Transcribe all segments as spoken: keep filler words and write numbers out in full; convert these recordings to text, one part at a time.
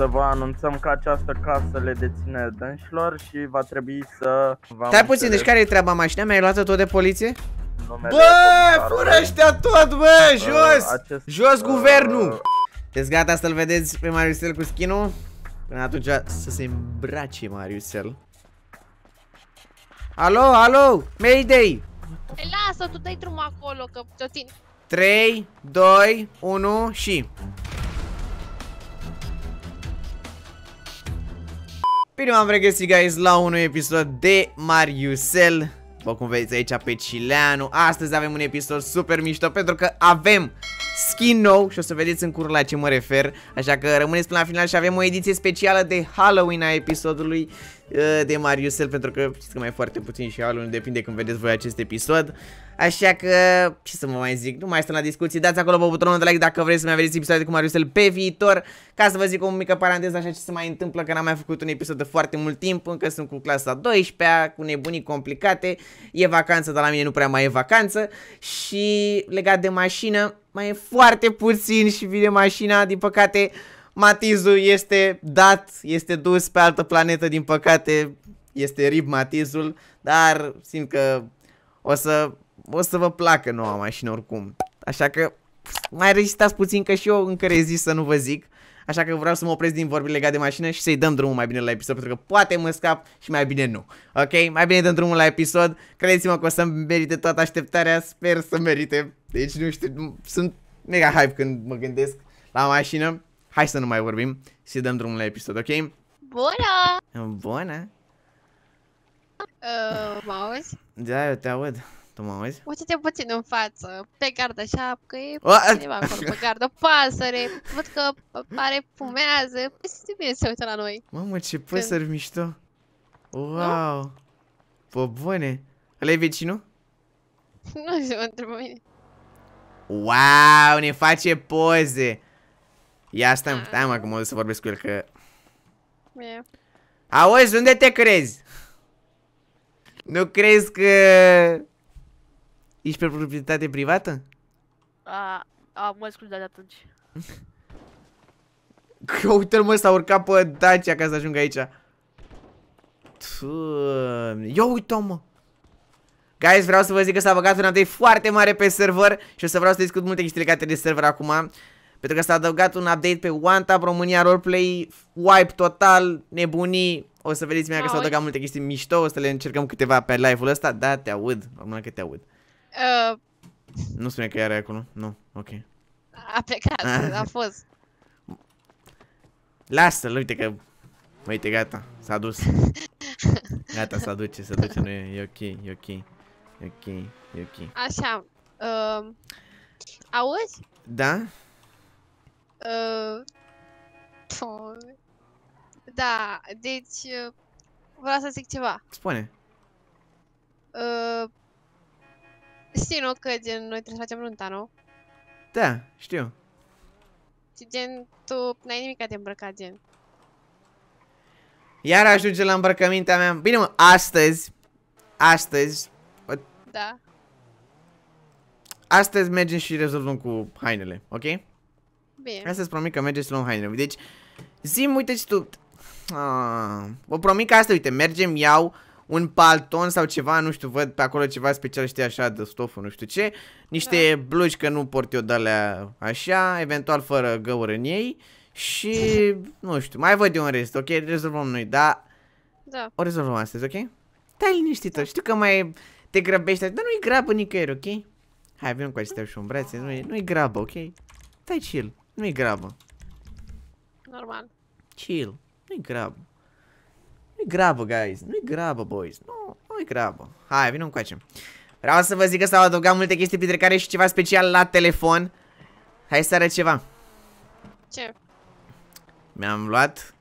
să vă anunțăm că această casă le deține dânșilor și va trebui să... Stai puțin, deci care e treaba? Mașina mea e luată tot de poliție? Bă, fură ăștia tot, bă, jos! Jos guvernul! Sunteți gata să-l vedeți pe Mariusel cu skin-ul? Până atunci să se îmbrace Mariusel. Alo, alo, Mayday! Lasă, tu dai drumul acolo, că te țin. trei, doi, unu și... Bine, m-am regăsit, guys, la un episod de Mariusel. După cum vedeți aici pe Cileanu. Astăzi avem un episod super mișto pentru că avem skin nou și o să vedeți în curul la ce mă refer. Așa că rămâneți până la final și avem o ediție specială de Halloween a episodului de Mariusel, pentru că știți că mai e foarte puțin și Halloween, depinde când vedeți voi acest episod. Așa că, ce să vă mai zic, nu mai stăm la discuții, dați acolo pe butonul de like dacă vreți să mai aveți episoade cu Mariusel pe viitor. Ca să vă zic o mică paranteză așa ce se mai întâmplă, că n-am mai făcut un episod de foarte mult timp, încă sunt cu clasa a douăsprezecea, cu nebunii complicate, e vacanță, dar la mine nu prea mai e vacanță. Și legat de mașină, mai e foarte puțin și vine mașina, din păcate... Matizul este dat, este dus pe altă planetă, din păcate este rip Matizul, dar simt că o să, o să vă placă noua mașină oricum. Așa că mai rezistați puțin că și eu încă rezist să nu vă zic, așa că vreau să mă opresc din vorbire legate de mașină și să-i dăm drumul mai bine la episod, pentru că poate mă scap și mai bine nu. Ok? Mai bine dăm drumul la episod, credeți-mă că o să merite toată așteptarea, sper să merite, deci nu știu, sunt mega hype când mă gândesc la mașină. Hai să nu mai vorbim, să dăm drumul la episod, ok? Bună! Bună! Uh, mă auzi? Da, eu te aud. Tu mă auzi? Uite-te puțin în față, pe gardă așa, că e cineva acolo pe gardă, pasăre, văd că pare fumează, este bine să uită la noi. Mamă, ce păsări mișto! Wow! Pă bune! Ăla e vecinul? Nu știu, mă întreba mine. Wow, ne face poze! Ia stai, stai mă, că mă duc să vorbesc cu el, că... Yeah. Auzi, unde te crezi? Nu crezi că... ești pe proprietate privată? A, a mă scuze de atunci. Uite-l mă, s-a urcat pe Dacia ca să ajung aici. Ia uite-o mă! Guys, vreau să vă zic că s-a băgat un update foarte mare pe server și o să vreau să discut multe chestii legate de server acum. Pentru că s-a adăugat un update pe OneTap România, roleplay, wipe total, nebunii. O să vedeți mea că s-au adăugat multe chestii mișto, o să le încercăm câteva pe live-ul ăsta. Da, te aud, normal că te aud. Uh... Nu spune că iară acolo, nu, ok. A plecat, a fost. Lasă-l, uite că, uite, gata, s-a dus. Gata, s-a duce, se duce, nu e, e ok, e ok, e ok, e ok. Așa, uh... auzi? Da? Uh, da, deci uh, vreau să zic ceva. Spune. Uh, știi, nu, că gen, noi trebuie să facem nunta, nu? Da, știu. Și gen, tu n-ai nimic de îmbrăcat, gen. Iar ajunge la îmbrăcămintea mea. Bine mă, astăzi Astăzi o... Da. Astăzi mergem și rezolvăm cu hainele, ok? Bine. Asta îți promit că mergem să luăm hainele. Deci, zi-mi, uite și tu. Ah, vă promit că asta, uite, mergem, iau un palton sau ceva, nu știu, văd pe acolo ceva special, știi, așa, de stoful, nu știu ce. Niște da. Blugi, că nu port eu de-alea așa, eventual fără găuri în ei. Și, nu știu, mai văd eu un rest, ok? Rezolvăm noi, da? Da. O rezolvăm astăzi, ok? Stai liniștită, da. Știu că mai te grăbești, dar nu-i grabă nicăieri, ok? Hai, venim cu acestea și un brațe, nu-i nu grabă, ok? Stai chill. Nu-i grabă. Normal. Chill. Nu-i grabă. Nu-i grabă, guys. Nu-i grabă, boys. Nu, nu-i grabă. Hai, vină încoace. Vreau să vă zic că s-au adăugat multe chestii, printre care și ceva special la telefon. Hai să arăt ceva. Ce? Mi-am luat...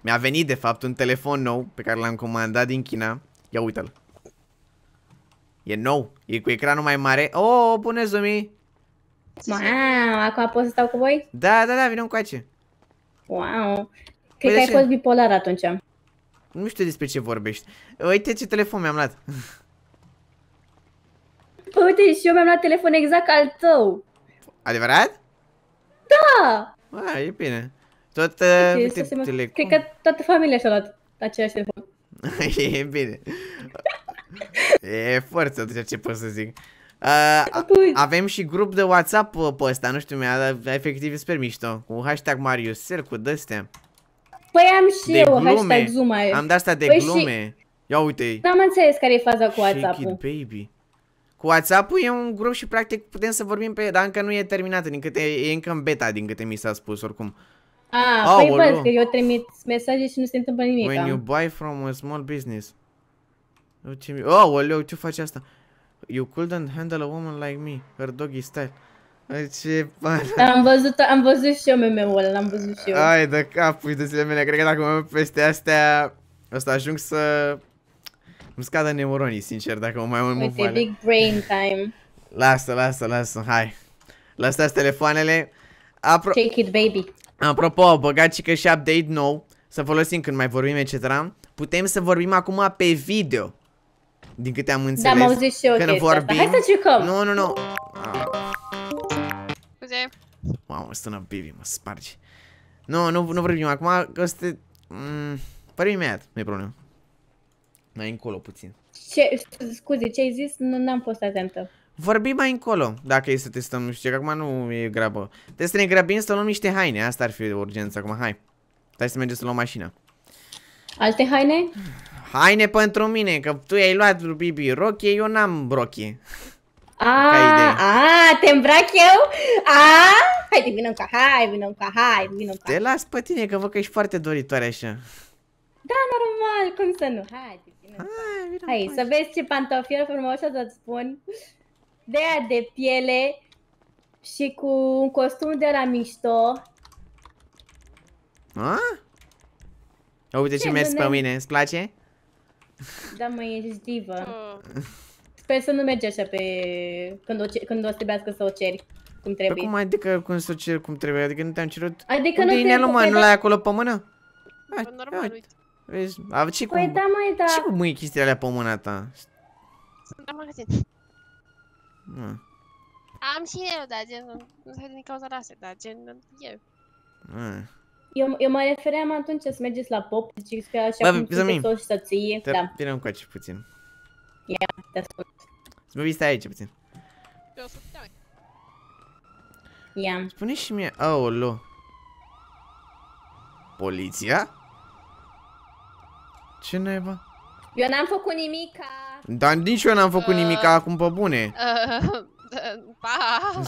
Mi-a venit, de fapt, un telefon nou pe care l-am comandat din China. Ia uite-l. E nou. E cu ecranul mai mare. Oh, pune zoom-i. Wow, acum pot să stau cu voi? Da, da, da, vino încoace. Wow, cred că ai fost bipolar atunci. Nu știu despre ce vorbești. Uite ce telefon mi-am luat. Păi uite, și eu mi-am luat telefon exact al tău. Adevărat? Da! A, e bine. Tot, uh, uite, se se le... Cred că toată familia și-a luat același telefon. E bine. E forță, tot ce pot să zic. Uh, avem și grup de WhatsApp pe ăsta, nu știu, mi-a efectiv super mișto. Cu hashtag Mariusel, cu d-astea. Păi am și de eu, glume. Hashtag Zuma. Am de-asta de păi glume. Și... Ia uite-i. N-am înțeles care e faza cu WhatsApp-ul. Baby. Cu WhatsApp-ul e un grup și practic putem să vorbim pe el, dar încă nu e terminată, din câte, e încă în beta, din câte mi s-a spus, oricum. Ah, oh, păi văd că eu trimit mesaje și nu se întâmplă nimic. When am. You buy from a small business. Oh, oleu, ce faci asta? You couldn't handle a woman like me, her doggy style. Ce pana. Am văzut, am văzut și eu meme-ul ăla, l-am văzut și eu. Ai de capul de zile mele, cred că dacă mă peste astea, o să ajung să... Îmi scadă neuronii, sincer, dacă mă mai mult mă vale. Big brain time. Lasă, lasă, lasă, hai. Lăsați telefoanele. Apro Take it, baby. Apropo, au băgat și că și update nou. Să folosim când mai vorbim, et cetera. Putem să vorbim acum pe video. Din câte am înțeles. Da, m-au zis și eu când vorbim... Hai să jucăm. Nu, nu, nu. Scuze. Mamă, sună Bibi, mă sparge. Nu, nu, nu vorbim acum, că este... Mm, vorbim imediat, nu e problemă. Mai încolo puțin. Ce, scuze, ce ai zis? Nu, n-am fost atentă. Vorbim mai încolo, dacă e să testăm, nu știu, că acum nu e grabă. Trebuie să ne grăbim să luăm niște haine, asta ar fi urgență acum, hai. Hai să mergem să luăm mașina. Alte haine? Haine pentru mine, că tu ai luat lui Bibi rochie, eu n-am rochie. Aaaa, a, te îmbrac eu? A, hai, vină încă, hai, vină încă, hai, vină încă. Te las pe tine, că văd că ești foarte doritoare așa. Da, normal, cum să nu, hai, vină încă. Hai, să vezi ce pantofiori frumoși o să-ți spun. De aia de piele și cu un costum de la mișto. A? O, uite ce mergi pe mine, îți place? Da, mă, ești divă. Sper să nu mergi așa pe... Când o, când o trebuiască să o ceri cum trebuie. Cum adică cum să o ceri cum trebuie? Adică nu te-am cerut? Adică nu te-am cerut? Nu l-ai acolo pe mână? Normal, uite. Vezi, ce cu mâini chestiile alea pe mâna ta? Sunt la magazin. Am și eu, dar gen, nu se din cauza la astea, dar gen, eu. Eu, eu mă refeream atunci să mergeți la pop, zici că așa cum zice tot și să ție, da. Te vină încoace puțin. Ia, te ascult. Bibi, stai aici puțin. Eu sunt aici. Ia. Spune și mie, aolo. Poliția? Ce naiba? Eu n-am făcut nimica. Dar nici eu n-am făcut uh, nimica acum pe bune. Uh, uh, pa.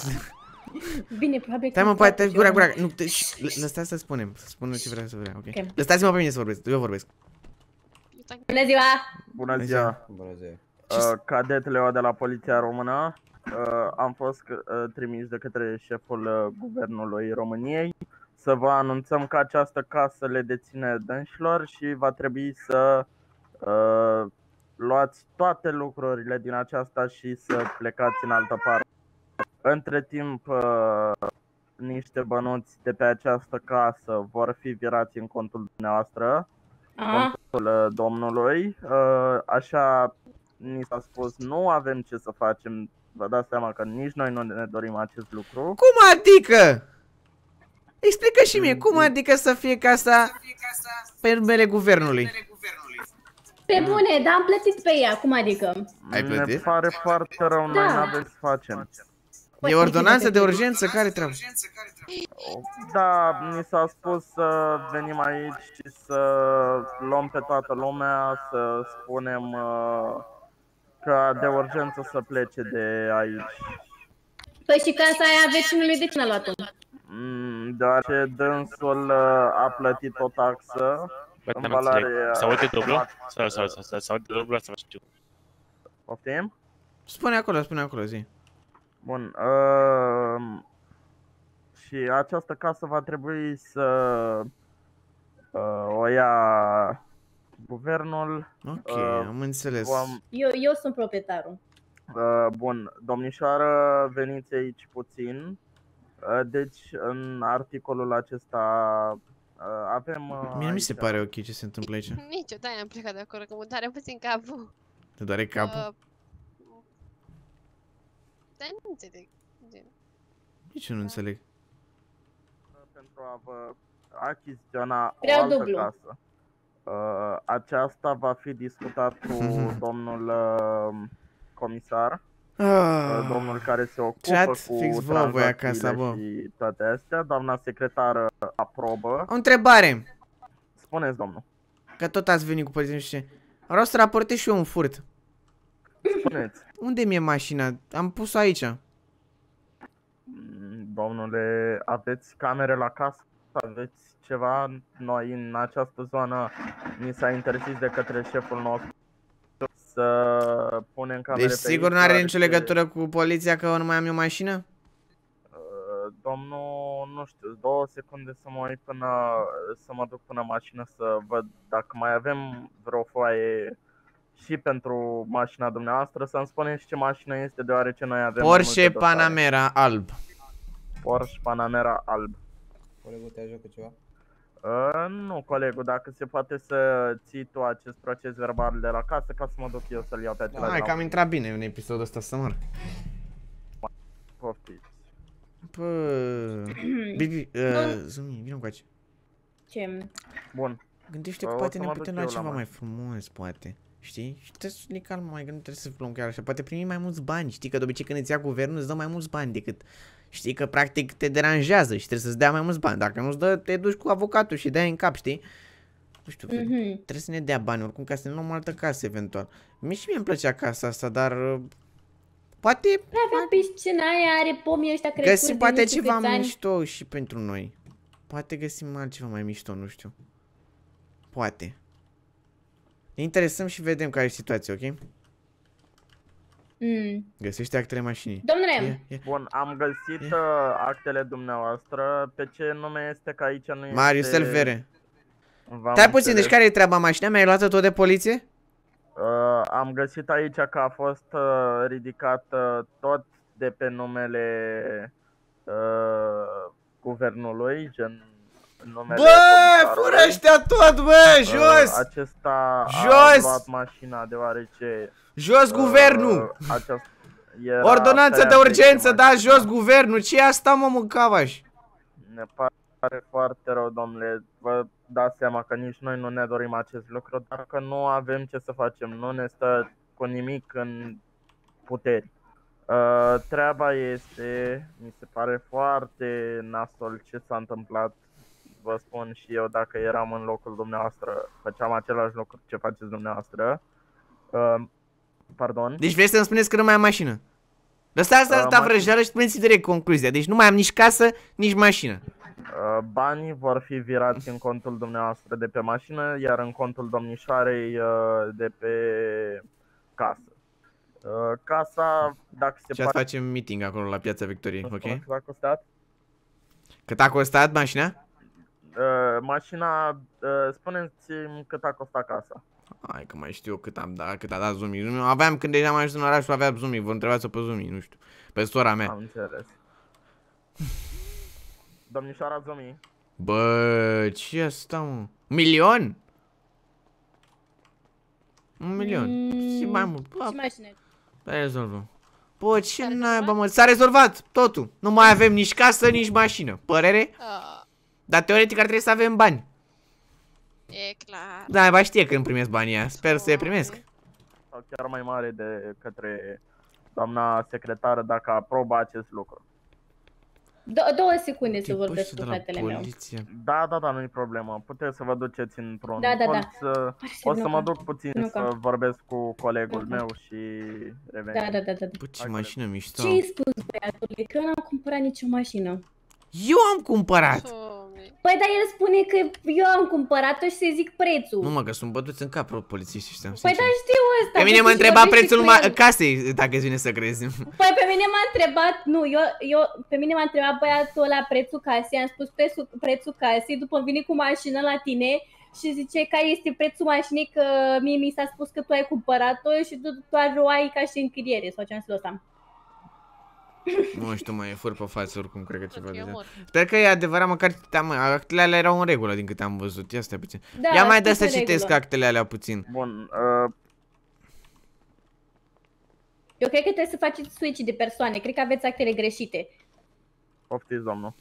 Bine, probabil că... Stai mă, poate, gura, gura, nu, lăsați să spunem, să spunem ce vreau să vreau, ok? Okay. Lăsați-mă pe mine să vorbesc, eu vorbesc. Bună ziua! Bună ziua! Bună ziua! Uh, cadetele eu de la Poliția Română, uh, am fost uh, trimis de către șeful uh, Guvernului României să vă anunțăm că această casă le deține dânșilor și va trebui să... Uh, luați toate lucrurile din aceasta și să plecați în altă parte. Între timp, niște bănuți de pe această casă vor fi virați în contul dumneavoastră, Aha. contul domnului. Așa ni s-a spus, nu avem ce să facem, vă dați seama că nici noi nu ne dorim acest lucru. Cum adică? Explică și mie, cum adică să fie casa pe numele guvernului? Pe bune, dar am plătit pe ea, cum adică? Ai plătit? Ne pare foarte rău, noi n-avem ce facem. E ordonanță de urgență? Care trebuie? Da, ni s-a spus să venim aici și să luăm pe toată lumea, să spunem că de urgență să plece de aici. Păi și casa aia vecinului de cine a luat-o? Deoarece dânsul a plătit o taxă. În valoare... Să aude dublu? Să aude dublu, asta vă știu. Poftim? Spune acolo, spune acolo, zi. Bun, uh, și această casă va trebui să uh, o ia guvernul. Ok, uh, am înțeles. Vom... Eu, eu sunt proprietarul. Uh, bun, domnișoară, veniți aici puțin. Uh, deci, în articolul acesta... Avem, uh, Mie nu mi se pare ok ce se întâmplă aici. Nici eu, de-aia am plecat de acolo, că mă doare puțin capul. Te doare capul? Uh, dar nu înțeleg. Nici eu nu înțeleg. Pentru a vă achiziționa o altă dublu. casă. Uh, aceasta va fi discutat cu domnul uh, comisar, uh, domnul care se ocupă chat, cu tranzacțiile și toate astea. Doamna secretară aprobă. O întrebare. Spuneți, domnul. Că tot ați venit cu părinții și ce. Vreau să raportez și eu un furt. Spuneți. Unde mi-e mașina? Am pus-o aici. Domnule, aveți camere la casă? Aveți ceva? Noi în această zonă ni s-a interzis de către șeful nostru să punem camere. Deci sigur nu are nicio legătură cu poliția că nu mai am eu mașină? Domnul, nu știu, două secunde să mă uit până, să mă duc până mașină să văd dacă mai avem vreo foaie și pentru mașina dumneavoastră. Să-mi spuneți ce mașină este, deoarece noi avem Porsche Panamera alb. Porsche Panamera alb. Colegul, te ajută ceva? Uh, nu, colegul, dacă se poate să ții tu acest proces verbal de la casă, ca să mă duc eu să-l iau pe acela. Da, hai că am intrat bine în episodul ăsta, să mor. Poftiți. Pă... Bibi, uh, Zumi, vină încoace. Ce? Bun. Gândește că poate ne putem lua ceva mai frumos, poate. Știi? Și trebuie să ne calmăm mai, că nu trebuie să luăm chiar așa. Poate primim mai mulți bani, știi? Că de obicei când îți ia guvernul îți dă mai mulți bani decât... Știi că practic te deranjează și trebuie să-ți dea mai mulți bani. Dacă nu-ți dă, te duci cu avocatul și dai în cap, știi? Nu știu, mm -hmm. trebuie să ne dea bani oricum ca să ne luăm altă casă eventual. Mie și mie îmi place casa asta, dar... Poate... Avea piscina aia, are pomii ăștia crescuți. Găsim poate ceva mișto și pentru noi. Poate găsim altceva mai mișto, nu știu. Poate. Ne interesăm și vedem care e situația, ok? Mm. Găsește actele mașinii. Domnule, yeah, yeah. Bun, am găsit yeah. actele dumneavoastră. Pe ce nume este, că aici nu Mariusel este... Vere. Stai puțin, deci care e treaba mașina? Mi-ai luat-o tot de poliție? Uh, am găsit aici că a fost uh, ridicat uh, tot de pe numele uh, guvernului, gen numele. Bă, fură ăștia tot, bă, jos! Uh, acesta jos! A luat mașina deoarece... Jos guvernul! Uh, Ordonanță de urgență, da, jos guvernul! Ce asta, mă, mâncavaș? Ne pare foarte rău, domnule. Vă dați seama că nici noi nu ne dorim acest lucru, dar că nu avem ce să facem. Nu ne stă cu nimic în puteri. Uh, treaba este, mi se pare foarte nasol ce s-a întâmplat. Vă spun și eu, dacă eram în locul dumneavoastră, făceam același lucru ce faceți dumneavoastră. Uh, Pardon. Deci vrei să-mi spuneți că nu mai am mașină? Lăsați asta vrăjeală și puneți direct concluzia. Deci nu mai am nici casă, nici mașină. uh, Banii vor fi virați în contul dumneavoastră de pe mașină, iar în contul domnișoarei uh, de pe casă. uh, Casa, dacă se poate... Și azi facem meeting acolo la Piața Victoriei, ok? Cât a costat? Cât a costat mașina? Uh, mașina, uh, spuneți-mi cât a costat casa. Hai că mai știu eu cât am dat, cât a dat Zumi. Aveam, când deja am ajuns în orașul, aveam Zumi. Vă întrebați-o pe Zumi, nu știu. Pe sora mea. Am înțeles. Domnișoara Zumi. Bă, ce asta, mă? Milion? Un milion. Mm, și mai mult. Și mașină. S-a rezolvat. Bă, ce naiba, mă? S-a rezolvat totul. Nu mai avem nici casă, nici mașină. Părere? Oh. Dar teoretic ar trebui să avem bani. E clar. Da, mai știe când primesc banii aia. Sper să-i primesc. Sau chiar mai mare de către doamna secretară dacă aprobă acest lucru. Do două secunde să vorbesc cu fratele meu. Da, da, da, nu-i problemă. Puteți să vă duceți într-un da, da, da. Să... O să mă duc puțin nu să ca. vorbesc cu colegul da, meu și revenim. Da, da, da, da. Bă, ce Hai mașină mișto. Ce-ai spus, băiatule? Că eu n-am cumpărat nicio mașină. Eu am cumpărat! Păi, dar el spune că eu am cumpărat-o și să-i zic prețul. Nu, mă, că sunt bătuți în cap polițiști ăștia. Păi, dar știu ăsta. Pe mine m-a întrebat prețul casei, dacă îți vine să crezi. Păi, pe mine m-a întrebat, nu, eu, eu, pe mine m-a întrebat băiatul ăla prețul casei, am spus prețul, prețul casei, după am venit cu mașină la tine și zice care este prețul mașinii, că mie mi s-a spus că tu ai cumpărat-o și tu doar o ai ca și închiriere sau ce am spus ăsta. Nu știu, mai e fur pe față oricum, cred că ceva de genul. Sper că e adevărat, măcar actele alea erau în regulă din câte am văzut. Ia stai puțin. Da, ia mai dă să citesc actele alea puțin. Bun. Uh... Eu cred că trebuie să faceți switch de persoane, cred că aveți actele greșite. Poftiți, doamnă.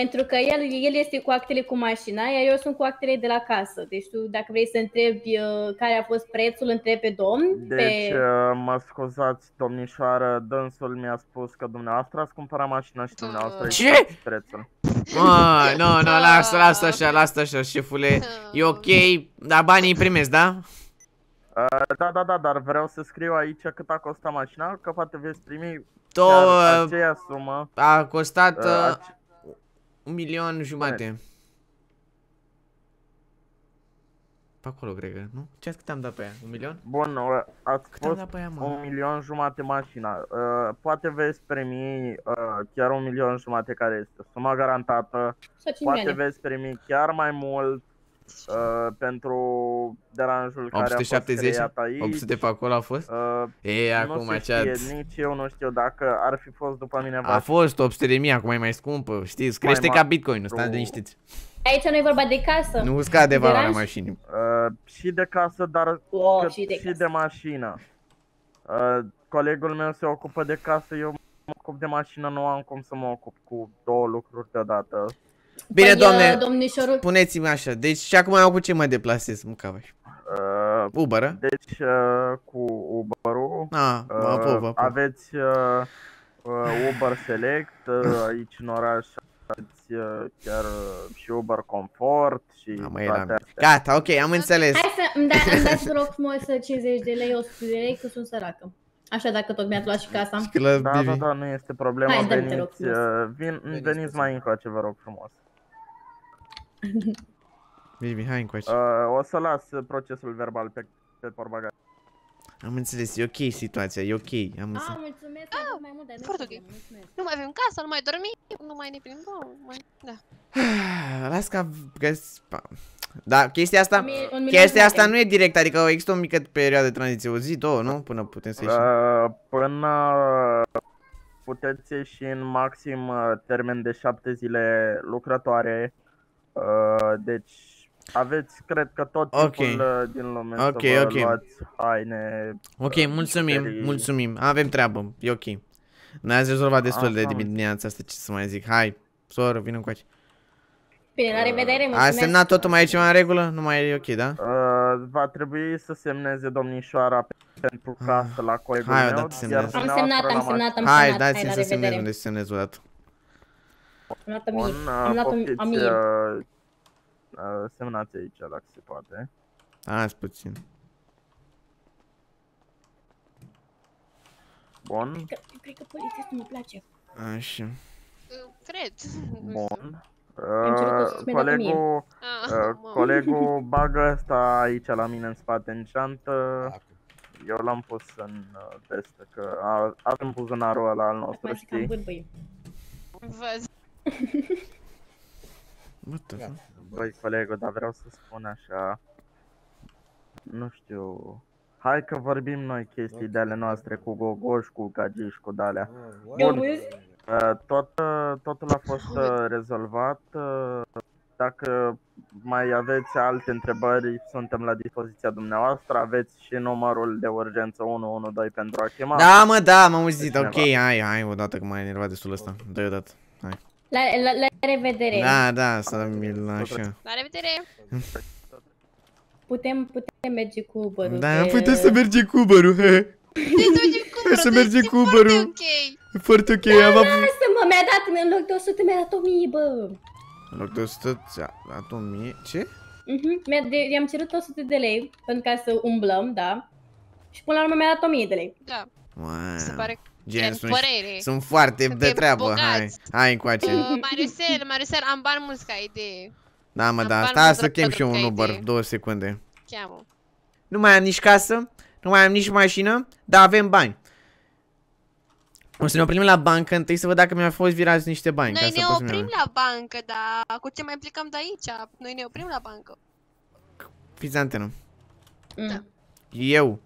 Pentru că el, el este cu actele cu mașina, iar eu sunt cu actele de la casă. Deci tu, dacă vrei să întrebi care a fost prețul, întrebi pe domn. Deci, pe... mă scuzați, domnișoară, dânsul mi-a spus că dumneavoastră ați cumpărat mașina și dumneavoastră ce? Exact prețul. Mă, nu, nu, lasă, lasă așa, lasă așa, șefule. E ok, dar banii îi primesc, da? Da, da, da, dar vreau să scriu aici cât a costat mașina, că poate veți primi chiar aceea sumă. A costat... A... Un milion jumate. Pe acolo, cred că, nu? Ce cât am dat pe ea? Un milion? Bun, ați fost un milion jumate mașina. Uh, poate veți primi uh, chiar un milion jumate care este suma garantată. Poate veți primi chiar mai mult uh, pentru deranjul care a fost creat aici. opt sute pe acolo a fost? Uh, Ei, acum aceea... Nici eu nu știu dacă ar fi fost după mine. A fost opt sute de mii, acum e mai scumpă, știți? Crește ca Bitcoin-ul, stați liniștiți. Aici nu e vorba de casă. Nu scade valoarea mașinii. Uh, și de casă, dar oh, și, de, și casă. de mașină. Uh, colegul meu se ocupă de casă, eu mă ocup de mașină, nu am cum să mă ocup cu două lucruri deodată. Bine, păi, domne, domnișorul... spuneți-mi așa, deci și acum eu cu ce mă deplasez, mâncavași? Uh, Uber-ă? Deci uh, cu Uber-ul ah, uh, uh, aveți uh, uh, Uber Select uh, aici în oraș. Chiar și Uber Comfort și am toate. Gata, ok, am înțeles. Hai să îmi, da, îmi dați, rog frumos, cincizeci de lei, o sută de lei, că sunt săracă. Așa, dacă tot mi-ați luat și casa. Da, da, da, nu este problema. Hai, veniți, rog, vin, veniți, veniți mai încoace, vă rog frumos. Bibi, hai încoace. uh, O să las procesul verbal pe, pe portbagaj. Am înțeles, e ok situația, e ok. Am înțeles. Ah, mulțumesc, ah, mai mult, dar nu, okay. Mulțumesc. Nu mai avem casă, nu mai dormim, nu mai ne plimbăm, mai... da. Las că... Da, chestia asta, un mil, chestia un asta nu e direct, adică există o mică perioadă de tranziție, o zi, două, nu? Până putem să ieșim. Uh, până puteți ieși în maxim termen de șapte zile lucrătoare, uh, deci... Aveți, cred că, tot timpul okay. din lume okay, să vă okay. luați haine. Ok, mulțumim, serii. mulțumim, avem treabă, e ok. Ne-ați rezolvat destul de dimineața asta, ce să mai zic, hai, soră, vină încoace. Bine, la revedere, mulțumesc. A semnat totul, mai e ceva în regulă? Nu mai e ok, da? Uh, va trebui să semneze domnișoara pentru casă ah. la colegul meu. Hai odată semnez. Am semnat, am semnat, am semnat, hai, dați-mi să semnez unde se semnez odată. Bun, poftiți. Semnați aici, dacă se poate. Azi puțin. Bun. Cred că, cred că polițistul îmi place. Așa. Cred. Bun. Uh, colegul, ah, uh, colegul bagă asta aici la mine în spate în geantă. Eu l-am pus în veste, că avem buzunarul ăla al nostru, știi? Văd. Băi, colegul, dar vreau să spun așa. Nu știu. Hai că vorbim noi chestii de ale noastre cu gogoș, cu gagiș, cu de-alea. Bun. Tot, totul a fost rezolvat. Dacă mai aveți alte întrebări, suntem la dispoziția dumneavoastră. Aveți și numărul de urgență unu unu doi pentru a chema. Da, mă, da, m-am auzit. Ok, hai, hai, odată că m-ai enervat destul ăsta. Dă-i odată, hai. La, la, la revedere. Da, da, să mi-l așa. La revedere. Putem, putem merge cu Uber-ul. Da, de... putem să merge cu Uber-ul. Putem să merge cu Uber-ul. E foarte ok. Da, lasă-mă, mi-a dat în loc de o sută, mi-a dat o mie, bă. În loc de o sută, ți-a dat o mie, ce? Mhm, i-am cerut o sută de lei pentru ca să umblăm, da. Și până la urmă mi-a dat o mie de lei. Da. Se pare că... Gen, sunt, sunt foarte Suntem de treabă, bogați. hai, hai încoace. Uh, Mariusel, Mariusel, am bani mulți ca idee. Da, mă, am da, stai să chem și eu un Uber, idee. două secunde. Cheamă. Nu mai am nici casă, nu mai am nici mașină, dar avem bani. O să ne oprim la bancă, întâi să văd dacă mi-au fost virați niște bani. Noi ca ne oprim la bancă, dar cu ce mai plecăm de aici? Noi ne oprim la bancă. Fiți antenă. Da. Eu.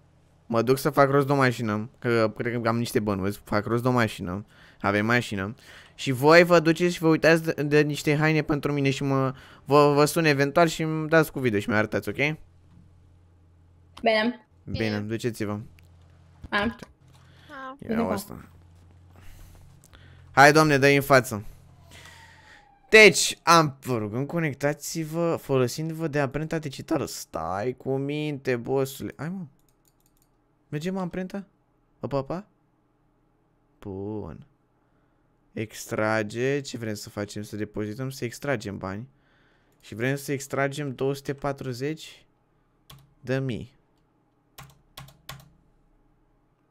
Mă duc să fac rost de o mașină, că cred că am niște bănuți, fac rost de o mașină, avem mașină. Și voi vă duceți și vă uitați de, de niște haine pentru mine și mă, vă, vă sun eventual și îmi dați cu video și mi-arătați, ok? Bine. Bine, duceți-vă. Am. Ia asta. Hai, Doamne, dă-i în față. Deci, am, vă rugăm, conectați-vă folosindu-vă de amprenta digitală. Stai cu minte, bossule. Hai, mă. Mergem amprenta? Opa, pa? Bun. Extrage. Ce vrem să facem? Să depozităm, să extragem bani. Și vrem să extragem două sute patruzeci de mii.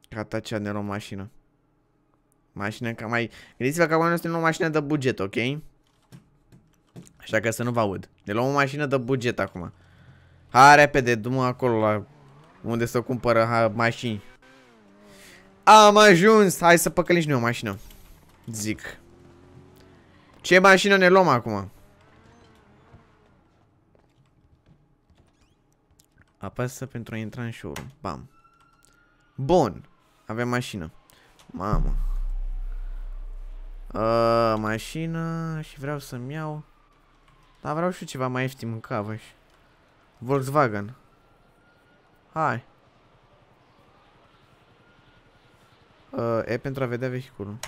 Gata, cea ne luăm mașină. Mașină ca mai... Gândiți-vă că acum noi ne luăm mașină de buget, ok? Așa că să nu vă aud. Ne luăm o mașină de buget acum. Ha, repede, du-mă acolo la... unde să cumpără ha, mașini. Am ajuns! Hai să păcălim și noi o mașină. Zic. Ce mașină ne luăm acum? Apasă pentru a intra în showroom. Bam. Bun. Avem mașină. Mamă. A, mașină. Și vreau să-mi iau. Dar vreau și ceva mai ieftin în cavaș. Volkswagen. Hai. A, e pentru a vedea vehiculul.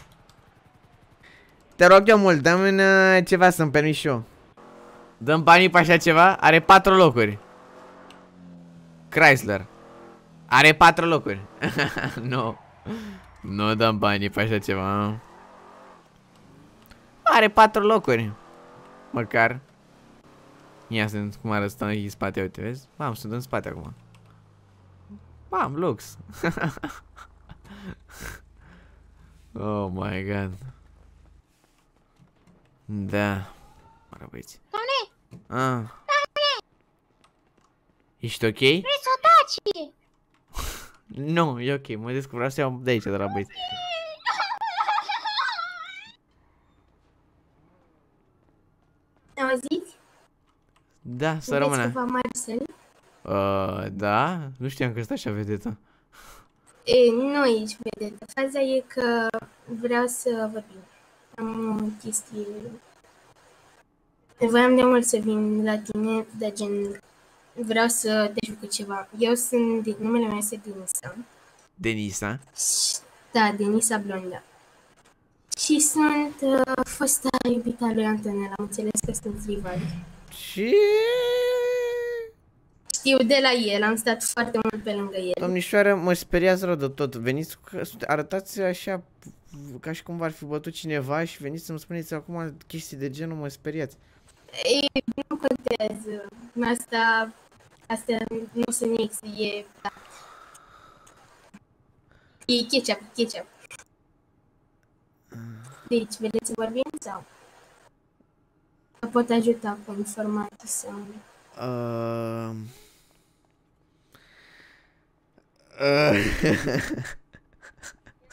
Te rog eu mult, dă-mi uh, ceva să-mi permis și eu. Dăm banii pe așa ceva? Are patru locuri. Chrysler. Are patru locuri. Nu. Nu dăm banii pe așa ceva. Are patru locuri. Măcar. Ia să vedem cum arătă în spate, uite, vezi? Bam, sunt în spate acum. Bam, lux. Oh my god. Da. Mă răbăiți. Doamne! Ah. Doamne! Ești ok? Vreți o Dacia? Nu, e ok, mă descurc, vreau să iau de aici, de la băiți. Auziți? Da, să rămână. Vreți ceva Mariusel? Uh, da? Nu știam că stai așa vedeta. E, nu ești vedeta. Faza e că vreau să vorbim. Am chestii. Voiam de mult să vin la tine, de gen vreau să te joc cu ceva. Eu sunt, din numele meu este Denisa. Denisa? Da, Denisa Blonda. Și sunt uh, fosta iubita lui Antonel, am înțeles că sunt rival. Și știu de la el, am stat foarte mult pe lângă el. Domnișoară, mă speriați rău de tot, veniți, arătați așa ca și cum v-ar fi bătut cineva și veniți să-mi spuneți acum chestii de genul, mă speriați. Ei, nu contează, asta, asta nu se nix, e, da. E ketchup, ketchup. Deci, vedeți vorbim sau? Pot ajuta cu informații sau... Uh... Uh...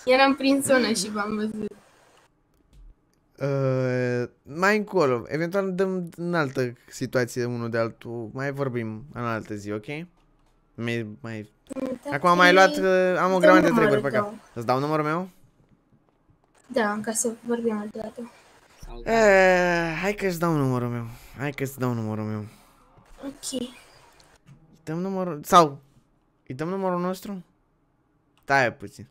Eram prin zonă și v-am văzut. Uh, mai încolo, eventual dăm în altă situație unul de altul, mai vorbim în altă zi, ok? Mi mai... Da, acum am mai luat, uh, am o grămadă de treburi pe cap. Îți dau numărul meu? Da, ca să vorbim altă dată. Uh, hai că îți dau numărul meu, hai că îți dau numărul meu. Ok. Îi dăm numărul, sau, îi dăm numărul nostru? Taie puțin.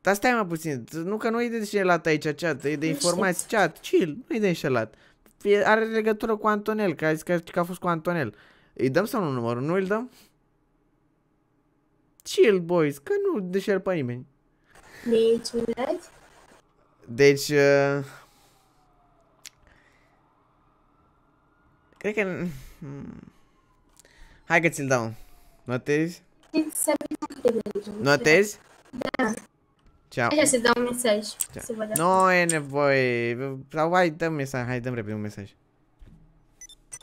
Dar stai mai puțin, nu că nu e de înșelat aici chat, e de informații chat, chill, nu e de înșelat. Are legătură cu Antonel, că a zis că a fost cu Antonel. Îi dăm sau nu numărul? Nu îl dăm? Chill, boys, că nu deșel pe nimeni. Deci, uitați? Deci... Uh... Cred că... Hai că ți-l dau. Notezi? Notezi? Da. Așa să dau un mesaj. Nu e nevoie. Sau hai, dăm mesaj. Hai, dăm repede un mesaj.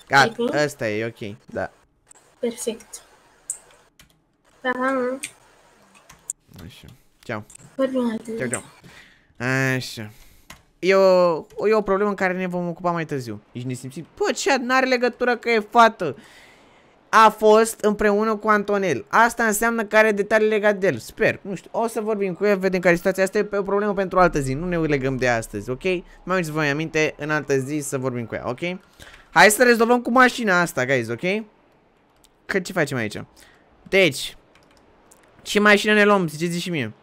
Gata, ăsta e, ok, da. Perfect. Aha. Așa, ceau. Ceau, ceau. Așa. E o, e o problemă în care ne vom ocupa mai târziu. Ești nesimțit? Bă, ce n-are legătură că e fată. A fost împreună cu Antonel. Asta înseamnă că are detalii legate de el. Sper, nu știu, o să vorbim cu el, vedem care e situația. Asta e o problemă pentru altă zi, nu ne legăm de astăzi, ok? Mai uitați voi aminte, în altă zi să vorbim cu ea, ok? Hai să rezolvăm cu mașina asta, guys, ok? Că ce facem aici? Deci, ce mașină ne luăm, ziceți și mie.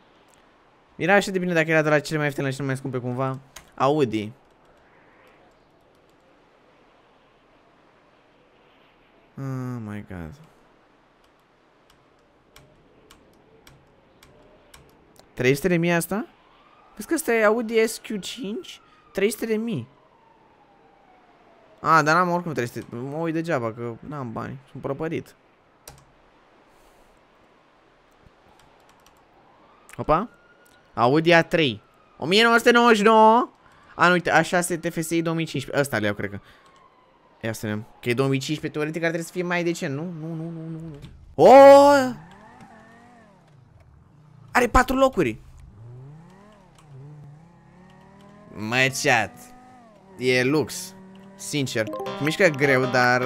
Era așa de bine dacă era de la cele mai ieftine la cele mai scumpe cumva. Audi Oh my god. trei sute de mii asta? Vezi că asta e Audi S Q cinci? trei sute de mii. A, dar n-am oricum trei sute. Mă uit degeaba că n-am bani. Sunt prăpărit. Opa. Audi A trei. o mie nouă sute nouăzeci și nouă. Anul, uite, A șase T F S I două mii cincisprezece. Ăsta le-au, cred că. Ia să vedem. Că e două mii cincisprezece, teoretic ar trebui să fie mai decent, nu? Nu, nu, nu, nu, nu. Oh! Are patru locuri. Mă, chat. E lux. Sincer. Mișcă greu, dar...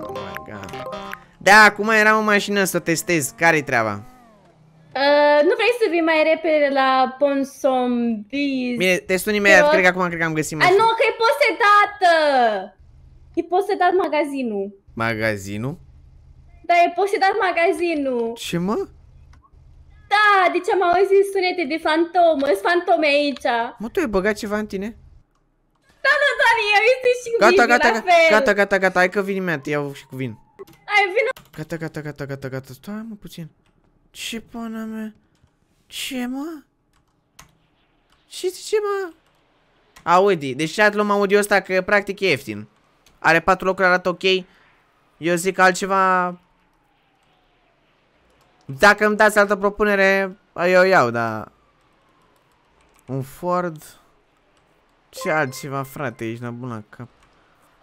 Oh my god. Da, acum eram în mașină să testez. Care-i treaba? Uh, nu vrei să vii mai repede la Ponsombiz? Bine, testul imediat, cred că acum cred că am găsit mașină. A, nu, că e posedată! E posedat magazinul. Magazinul? Da, e posedat magazinul. Ce, mă? Da, deci am auzit sunete de fantomă, sunt fantome aici. Mă, tu ai băgat ceva în tine? Da, da, da, eu este și gata, gata, la fel. Gata, gata, gata, hai că vin imediat, iau și cu vin. Hai, vină. Gata, gata, gata, gata, gata, stai mă puțin. Ce pana mea? Ce, mă? Ce, ce, mă? Audi, deci chat luăm Audi ăsta că practic e ieftin. Are patru locuri, arată ok. Eu zic altceva. Dacă îmi dați altă propunere, eu iau, dar... Un Ford... Ce altceva, frate, ești nebun la cap.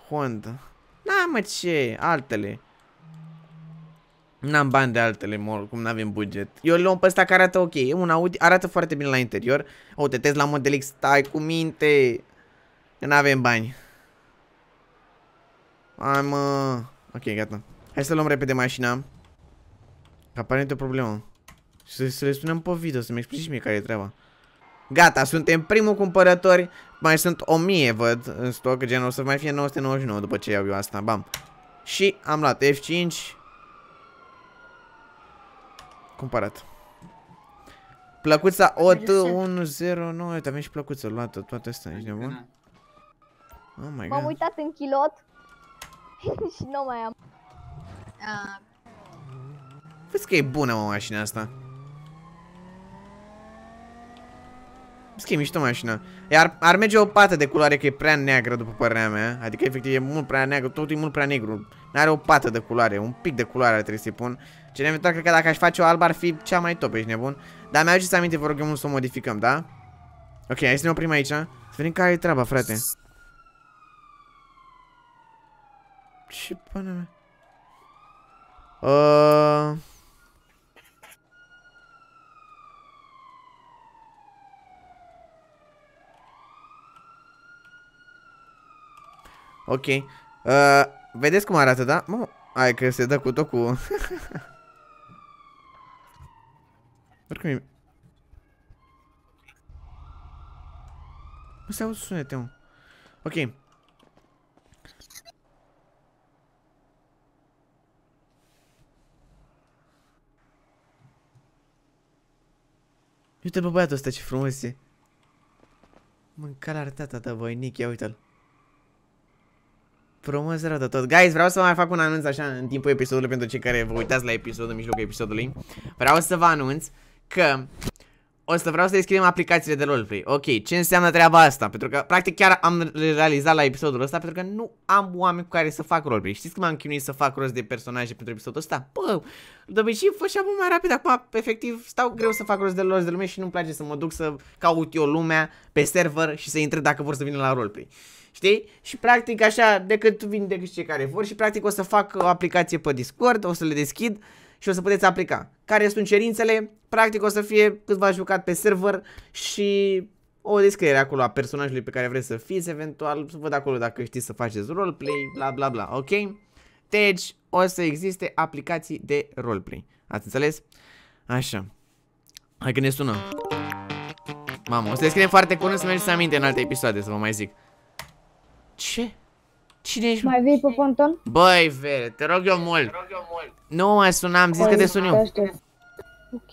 Honda... Na, mă, ce? Altele. N-am bani de altele, mor, cum n-avem buget. Eu le luăm pe ăsta care arată ok. E un Audi, arată foarte bine la interior. O, te Tesla Model X, stai cu minte. N-avem bani. Hai, mă... Ok, gata. Hai să luăm repede mașina. Aparent e o problemă. Să, să le spunem pe video, să-mi explici și mie care e treaba. Gata, suntem primul cumpărători. Mai sunt o mie, văd, în stoc. Gen, o să mai fie nouă sute nouăzeci și nouă după ce iau eu asta. Bam. Și am luat F cinci. Cumpărat. Plăcuța O T o mie nouă. Uite, avem și plăcuță luată. Toate astea, ești nebun? Oh my god. M-am uitat în kilot. Și nu mai am. Ah. Vezi că e bună, mă, mașina asta. Vezi că e mișto mașina. Iar ar merge o pată de culoare, că e prea neagră, după părerea mea. Adică, efectiv, e mult prea neagră, totul e mult prea negru. N-are o pată de culoare, un pic de culoare trebuie să-i pun. Ce ne cred că dacă aș face o albă ar fi cea mai top, ești nebun. Dar mi-a să aminte, vă rog, mult să o modificăm, da? Ok, hai să ne oprim aici. Să vedem care e treaba, frate. Ce până mea? Uh... Ok, uh, vedeți cum arată, da? Mă, hai că se dă cu tot cu... Oricum e... Mă, se auzi sunete, mă. Ok. Uite-l pe băiatul ăsta, ce frumos e. Mânca la artata ta, voi, Nick, ia uite-l. Frumos rău de tot. Guys, vreau să vă mai fac un anunț așa în timpul episodului pentru cei care vă uitați la episodul, în mijlocul episodului. Vreau să vă anunț că o să vreau să descriem aplicațiile de roleplay. Ok, ce înseamnă treaba asta? Pentru că practic chiar am realizat la episodul ăsta pentru că nu am oameni cu care să fac roleplay. Știți că m-am chinuit să fac rost de personaje pentru episodul ăsta? Bă, de obicei făceam mult mai rapid, acum efectiv stau greu să fac rost de rost de lume și nu-mi place să mă duc să caut eu lumea pe server și să intre dacă vor să vină la roleplay. Știi? Și practic așa, decât vin decât cei care vor și practic o să fac o aplicație pe Discord, o să le deschid și o să puteți aplica. Care sunt cerințele? Practic o să fie cât v-ați jucat pe server și o descriere acolo a personajului pe care vreți să fiți, eventual să văd acolo dacă știți să faceți roleplay, bla bla bla, ok? Deci o să existe aplicații de roleplay. Ați înțeles? Așa. Hai că ne sună. Mamă, o să descriem foarte curând să mergeți aminte în alte episoade, să vă mai zic. Ce? Cine ești? Mai vii pe ponton? Băi, Vere, te rog eu mult. Nu mai sunam, am zis că te sun eu. Ok.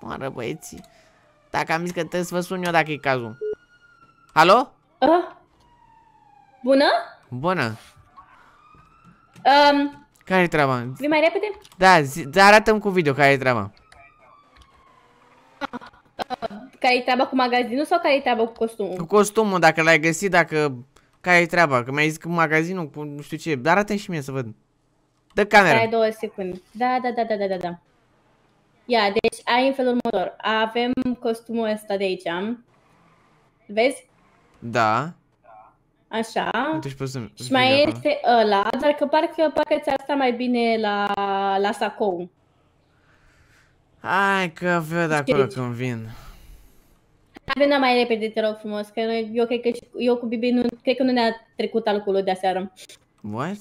Moară, băieții. Dacă am zis că trebuie să vă sun eu dacă e cazul. Alo? Uh, bună? Bună. Um, care-i treaba? Vii mai repede? Da, da, arată-mi cu video care-i treaba. Uh, uh, care-i treaba cu magazinul sau care-i treaba cu costumul? Cu costumul, dacă l-ai găsit, dacă... Care-i treaba? Că mi-ai zis că magazinul, cu nu știu ce. Dar arată-mi și mie să văd. Dă camera. Ai două secunde. Da, da, da, da, da, da. Ia, deci ai în felul următor. Avem costumul ăsta de aici. Vezi? Da. Așa. Și mai este ăla, dar că parcă, parcă ți-ar sta mai bine la, la sacou. Hai că văd acolo când vin. Hai, vena mai repede, te rog frumos, că noi, eu cred că eu cu Bibi nu, cred că nu ne-a trecut alcoolul de aseară. What?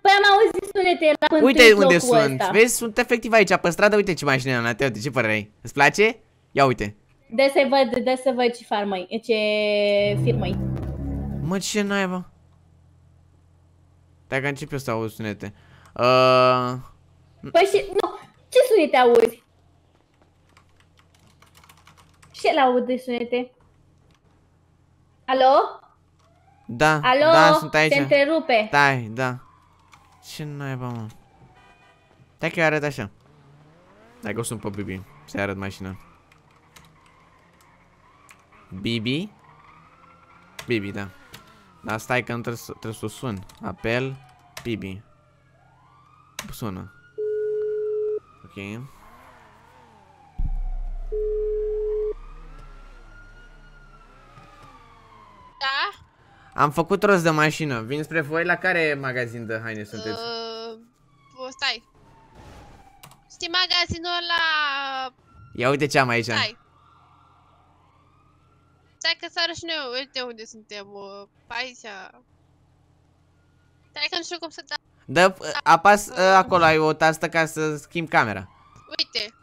Păi am auzit sunete. Uite unde sunt, ăsta. Vezi, sunt efectiv aici, pe stradă, uite ce mașină am la teo, de ce părere ai? Îți place? Ia uite. De să văd, de să văd ce farmăi, ce firmăi. Mă, ce naiba? Dacă încep eu să auzi sunete. Uh... Păi și, nu, ce sunete auzi? Ce l-aud de sunete? Alo? Da, alo? Da, sunt aici. Se întrerupe. Stai, da. Ce naiba, mă? Stai că eu arăt așa. Dacă o sun pe Bibi, să-i arăt mașina. Bibi? Bibi, da. Dar stai că nu trebuie, trebuie să o sun. Apel, Bibi. Sună. Ok. Da? Am făcut rost de mașină. Vin spre voi, la care magazin de haine sunteți? Uh, stai. Știi magazinul la... Ia uite ce am aici. Stai. Stai că sară și noi, uite unde suntem, aici. Stai că nu știu cum să dau. Da, apas acolo, ai o tastă ca să schimb camera. Uite,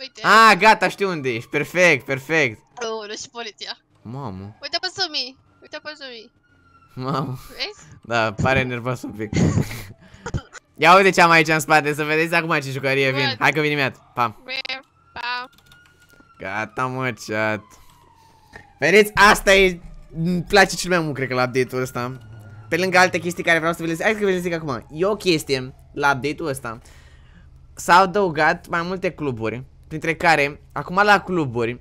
uite. Ah, gata, știu unde ești, perfect, perfect. Ulu, și poliția. Mamă. Uite pe Sumi, uite pe Sumi. Mamă. Vezi? Da, pare nervos un pic. Ia uite ce am aici în spate, să vedeți acum ce jucărie vin. Hai că vin imediat, pam. Pam. Gata, mă, chat. Vedeți, asta e, îmi place cel mai mult, cred că, la update-ul ăsta. Pe lângă alte chestii care vreau să vă zic, hai să vă zic acum. E o chestie la update-ul ăsta. S-au adăugat mai multe cluburi, printre care, acum la cluburi,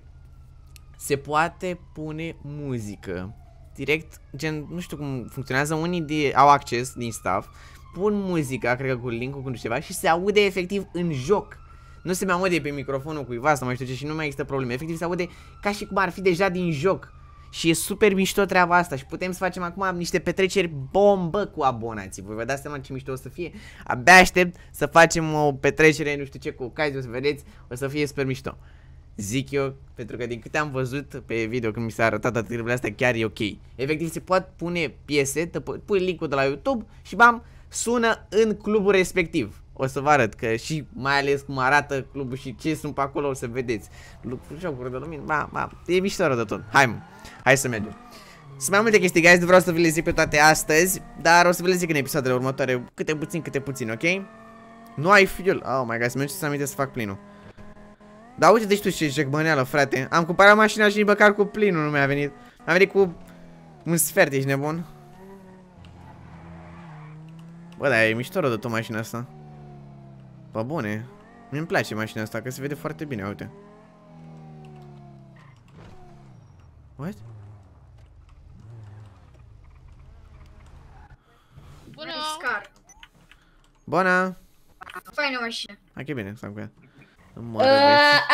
se poate pune muzică. Direct, gen, nu știu cum funcționează, unii de, au acces din staff, pun muzica, cred că cu link-ul, cu ceva, și se aude efectiv în joc. Nu se mai aude pe microfonul cuiva sau mai știu ce și nu mai există probleme. Efectiv se aude ca și cum ar fi deja din joc. Și e super mișto treaba asta și putem să facem acum niște petreceri bombă cu abonații. Voi vă dați seama ce mișto o să fie? Abia aștept să facem o petrecere, nu știu ce, cu ocazie, o să vedeți, o să fie super mișto. Zic eu, pentru că din câte am văzut pe video când mi s-a arătat toate treburile astea, chiar e ok. Efectiv se pot pune piese, pui link-ul de la YouTube și bam, sună în clubul respectiv. O să vă arăt că și mai ales cum arată clubul și ce sunt pe acolo o să vedeți. Lucruri, jocuri de lumină, ba, ba, e mișto de tot. Hai, mă, hai să mergem. Sunt mai multe chestii, guys, vreau să vi le zic pe toate astăzi, dar o să vi le zic în episoadele următoare, câte puțin, câte puțin, ok? Nu ai fuel, oh my god, să merg să aminte să fac plinul. Da, uite, deci tu ce jecbăneală, frate, am cumpărat mașina și nici măcar cu plinul nu mi-a venit. Am venit cu un sfert, ești nebun? Bă, dar e mișto de tot mașina asta. Bă, bune, mi-mi place mașina asta, că se vede foarte bine, uite. What? Bună! Bună! Faină mașină. Ok, bine, stau cu ea. Uh,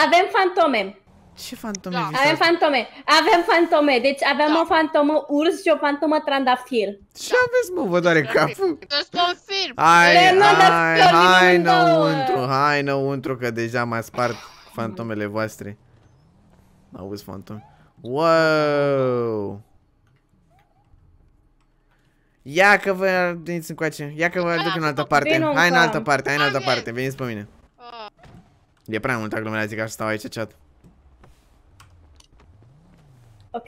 avem fantome. Ce fantome? Da. Avem fantome, avem fantome, deci aveam da. o fantomă urs și o fantomă trandafir. Ce da. aveți, mă, vă doare capul? Hai, hai, hai, hai înăuntru, hai înăuntru, că deja m-a spart fantomele voastre. Auzi, fantome. Wow! Ia că vă veniți încoace, ia că vă duc în altă parte, hai în altă parte, hai în altă parte, veniți pe mine. E prea multă aglomerație ca să stau aici, chat. Ok.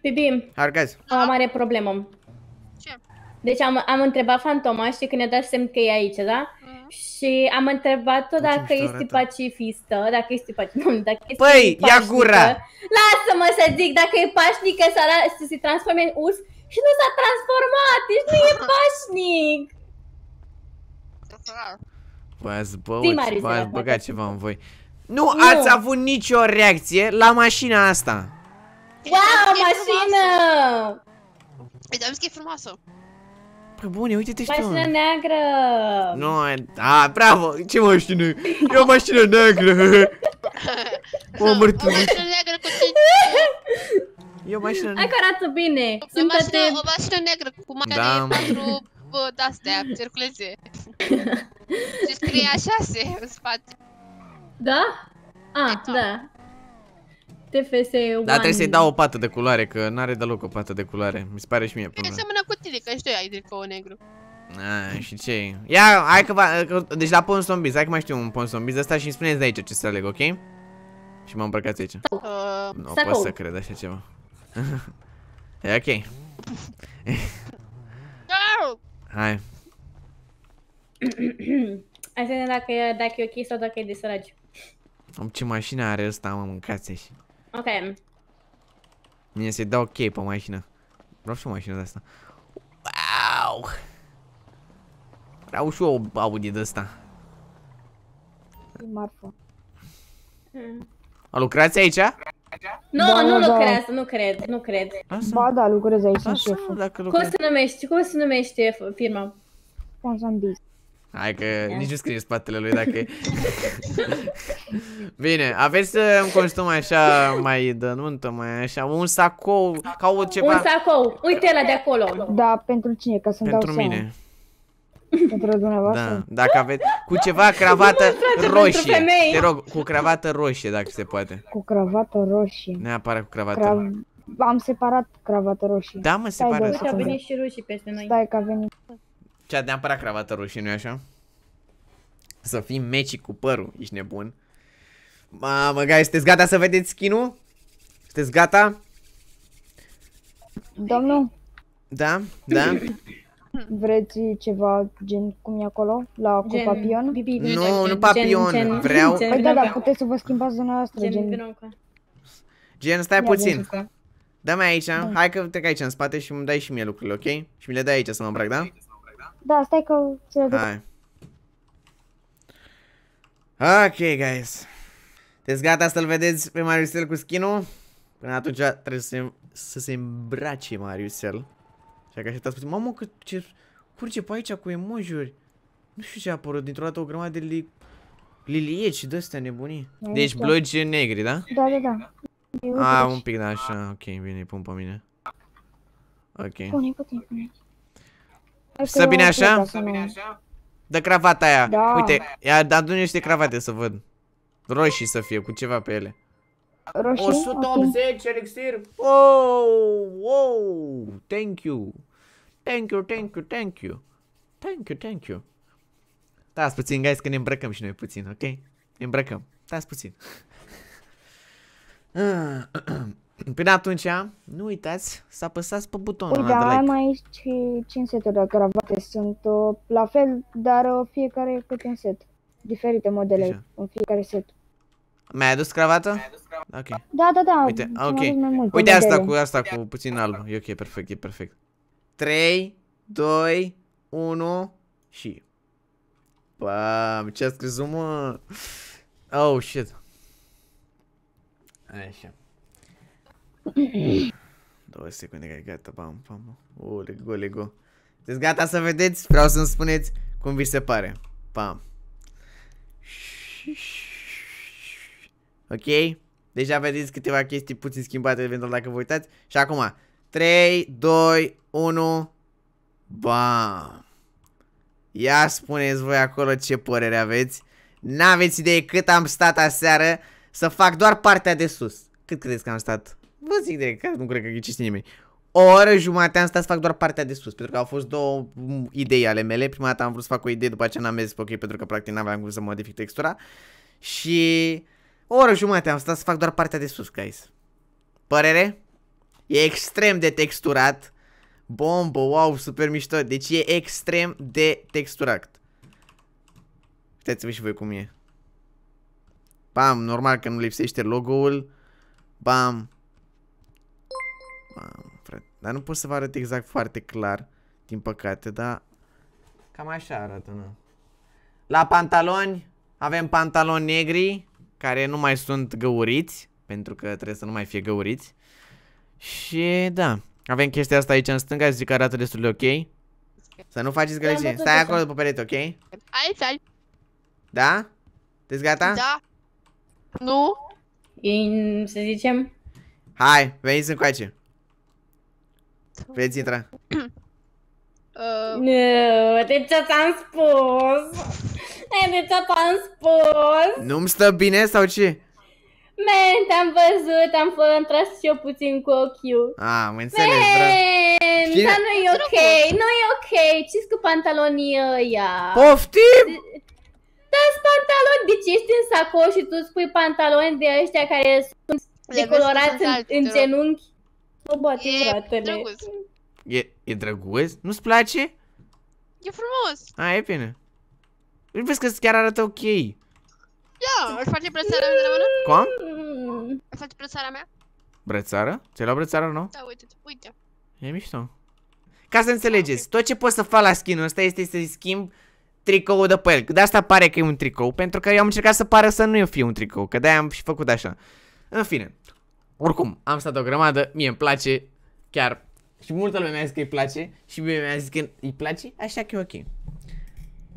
Bibi, am o mare problemă. Ce? Deci am, am întrebat fantoma, știi, că ne-a dat semn că e aici, da? Mm. Și am întrebat-o dacă este pacifistă, dacă este pacifistă, dacă este Păi, ia gura! Lasă-mă să zic, dacă e pașnică să se transforme în urs și nu s-a transformat, deci nu e pașnic! V-ați băut, v-ați băgat ceva în voi. Nu, nu ați avut nicio reacție la mașina asta. Wow, mașină! Îi dăm că e frumoasă. Păi bune, uite-te și tu. Mașină neagră. Nu, a, bravo, ce mașină? E o mașină neagră. O mașină neagră cu tine. E o mașină neagră. Ai arată bine. O mașină neagră cu mare pentru de-astea, circuleze. Și scrie A șase în spate. Da? Ah, da. T F S I. Dar trebuie să-i dau o pată de culoare, că n-are deloc o pată de culoare. Mi se pare și mie problema. Seamănă cu tine, că și tu ai tricou negru. Ah, și ce? Ia, hai că va... Deci la pon zombies, hai că mai știu un pon zombies ăsta și-mi spuneți de aici ce să aleg, ok? Și mă îmbrăcați aici. Nu pot să cred așa ceva. E ok. Hai. Hai să vedem dacă e, dacă e ok sau dacă e de săraci. Ce mașină are ăsta, mă, mâncați-și. Ok. Mine să-i dau ok pe mașină. Vreau și o mașină de-asta. Wow! Vreau și o Audi de-asta. A, lucrați aici? Nu, da, nu da, lucrează, da. Nu cred, nu cred. Asta? Ba da, lucrez aici, sunt șeful. Cum se numește, cum se numește firma? Ponzambis. Hai că yeah. Nici nu scrie spatele lui dacă e. Bine, aveți un costum așa mai de nuntă, mai așa, un sacou, ca o ceva. Un sacou, uite ăla de acolo. Da, pentru cine? Ca să-mi dau seama. Pentru mine. Pentru dumneavoastră. Da, dacă aveți, cu ceva cravată roșie, te rog, cu cravată roșie dacă se poate. Cu cravată roșie. Neapărat cu cravată Cra... Am separat cravată roșie. Da, mă, separat. Uite, stai, au venit și rușii peste noi. Stai că a venit. Cea neapărat cravată roșie, nu-i așa? Să fii meci cu părul, ești nebun. Mamă, guys, sunteți gata să vedeți skin-ul? Sunteți gata? Domnul? Da, da. Vreți ceva gen cum e acolo? La gen, cu papion? Bibi, nu, gen, nu papion, gen, vreau... Gen, păi da, dar puteți să vă schimbați zona asta, gen... Gen, gen stai ia puțin. Dă-mi aici, da. Hai că trec aici în spate și îmi dai și mie lucrurile, ok? Și mi le dai aici să mă îmbrac, da? Da, stai că ți le duc. Hai. Ok, guys. Sunteți gata să-l vedeți pe Mariusel cu skin-ul? Până atunci trebuie să, să se îmbrace Mariusel. Așa că așteptați puțin. Mamă, că ce curge pe aici cu emoji-uri. Nu știu ce a apărut, dintr-o dată o grămadă de li... lilieci de-astea nebunii. Deci blugi negri, da? Da, da, da. Eu a, un pic, da, așa, ok, bine, îi pun pe mine. Ok. Pune, pune, pune. Stă bine așa? Stă bine așa? Dă cravata aia, da. Uite, adune niște cravate să văd. Roșii să fie, cu ceva pe ele. Roșii? o sută optzeci, okay. Elixir! Oh, wow, thank you! Thank you, thank you, thank you! Thank you, thank you! Dați puțin, guys, că ne îmbrăcăm și noi puțin, ok? Ne îmbrăcăm, dați puțin. Până atunci, nu uitați să apăsați pe butonul ăla de like. Uite, am aici cinci seturi de cravate, sunt uh, la fel, dar uh, fiecare câte un set. Diferite modele deja. În fiecare set. Mi-ai adus cravată? Ok. Da, da, da. Uite, okay. Uite asta cu asta cu puțin albă. E ok, perfect, e perfect. trei, doi, unu și... Bam, ce-a scris, mă? Oh, shit. Așa. Două secunde, că e gata, bam, bam. O, lego, lego. Sunteți gata să vedeți? Vreau să-mi spuneți cum vi se pare. Pam. Ok? Deja vedeți câteva chestii puțin schimbate, eventual, dacă vă uitați. Și acum, trei, doi, unu. Bam. Ia spuneți voi acolo ce părere aveți. N-aveți idee cât am stat aseară să fac doar partea de sus. Cât credeți că am stat? Vă zic direct, că nu cred că ghiciți nimeni. O oră jumate am stat să fac doar partea de sus, pentru că au fost două idei ale mele. Prima dată am vrut să fac o idee, după aceea n-am mers pe ok, pentru că practic n-aveam cum să modific textura. Și o oră jumate am stat să fac doar partea de sus, guys. Părere? E extrem de texturat. Bombă, wow, super mișto. Deci e extrem de texturat. Uitați-vă și voi cum e. Bam, normal că nu lipsește logo-ul. Bam. Bam, frate. Dar nu pot să vă arăt exact foarte clar, din păcate, dar cam așa arată, nu? La pantaloni avem pantaloni negri, care nu mai sunt găuriți, pentru că trebuie să nu mai fie găuriți. Și da, avem chestia asta aici în stânga, zic că arată destul de ok. Să nu faceți greșeli. Stai acolo după perete, ok? Aici, aici. Da? Te-s gata? Da. Nu. In, să zicem. Hai, veniți încoace. Veți intra. Uh... Nu, de ce ți-am spus? De ce ți-am spus? Nu-mi stă bine sau ce? Man, te-am văzut, am fost întras și eu puțin cu ochiul. Ah, mă înțeles, drag. Man, dar nu-i ok, nu-i ok, ce-s cu pantalonii ăia? Poftim! Da-s pantaloni, de ce ești în sacoș și tu spui pantaloni de ăștia care sunt decolorați în genunchi? O bate, fratele. E drăguț? Nu-ți place? E frumos. A, e bine. Nu vezi că chiar arată ok. Da, își face brățara mea de la mână? Cum? Își face brățara mea? Brățara? Ți-ai luat brățara, nu? Da, uite-te, uite. E mișto. Ca să înțelegeți, tot ce pot să fac la skin-ul ăsta este să-i schimb tricoul de pe el. De asta pare că e un tricou, pentru că eu am încercat să pară să nu fie un tricou, că de-aia am și făcut așa. În fine, oricum, am stat o grămadă, mie îmi place, chiar. Și multă lume mi-a zis că îi place și mie mi-a zis că îi place, așa că e ok.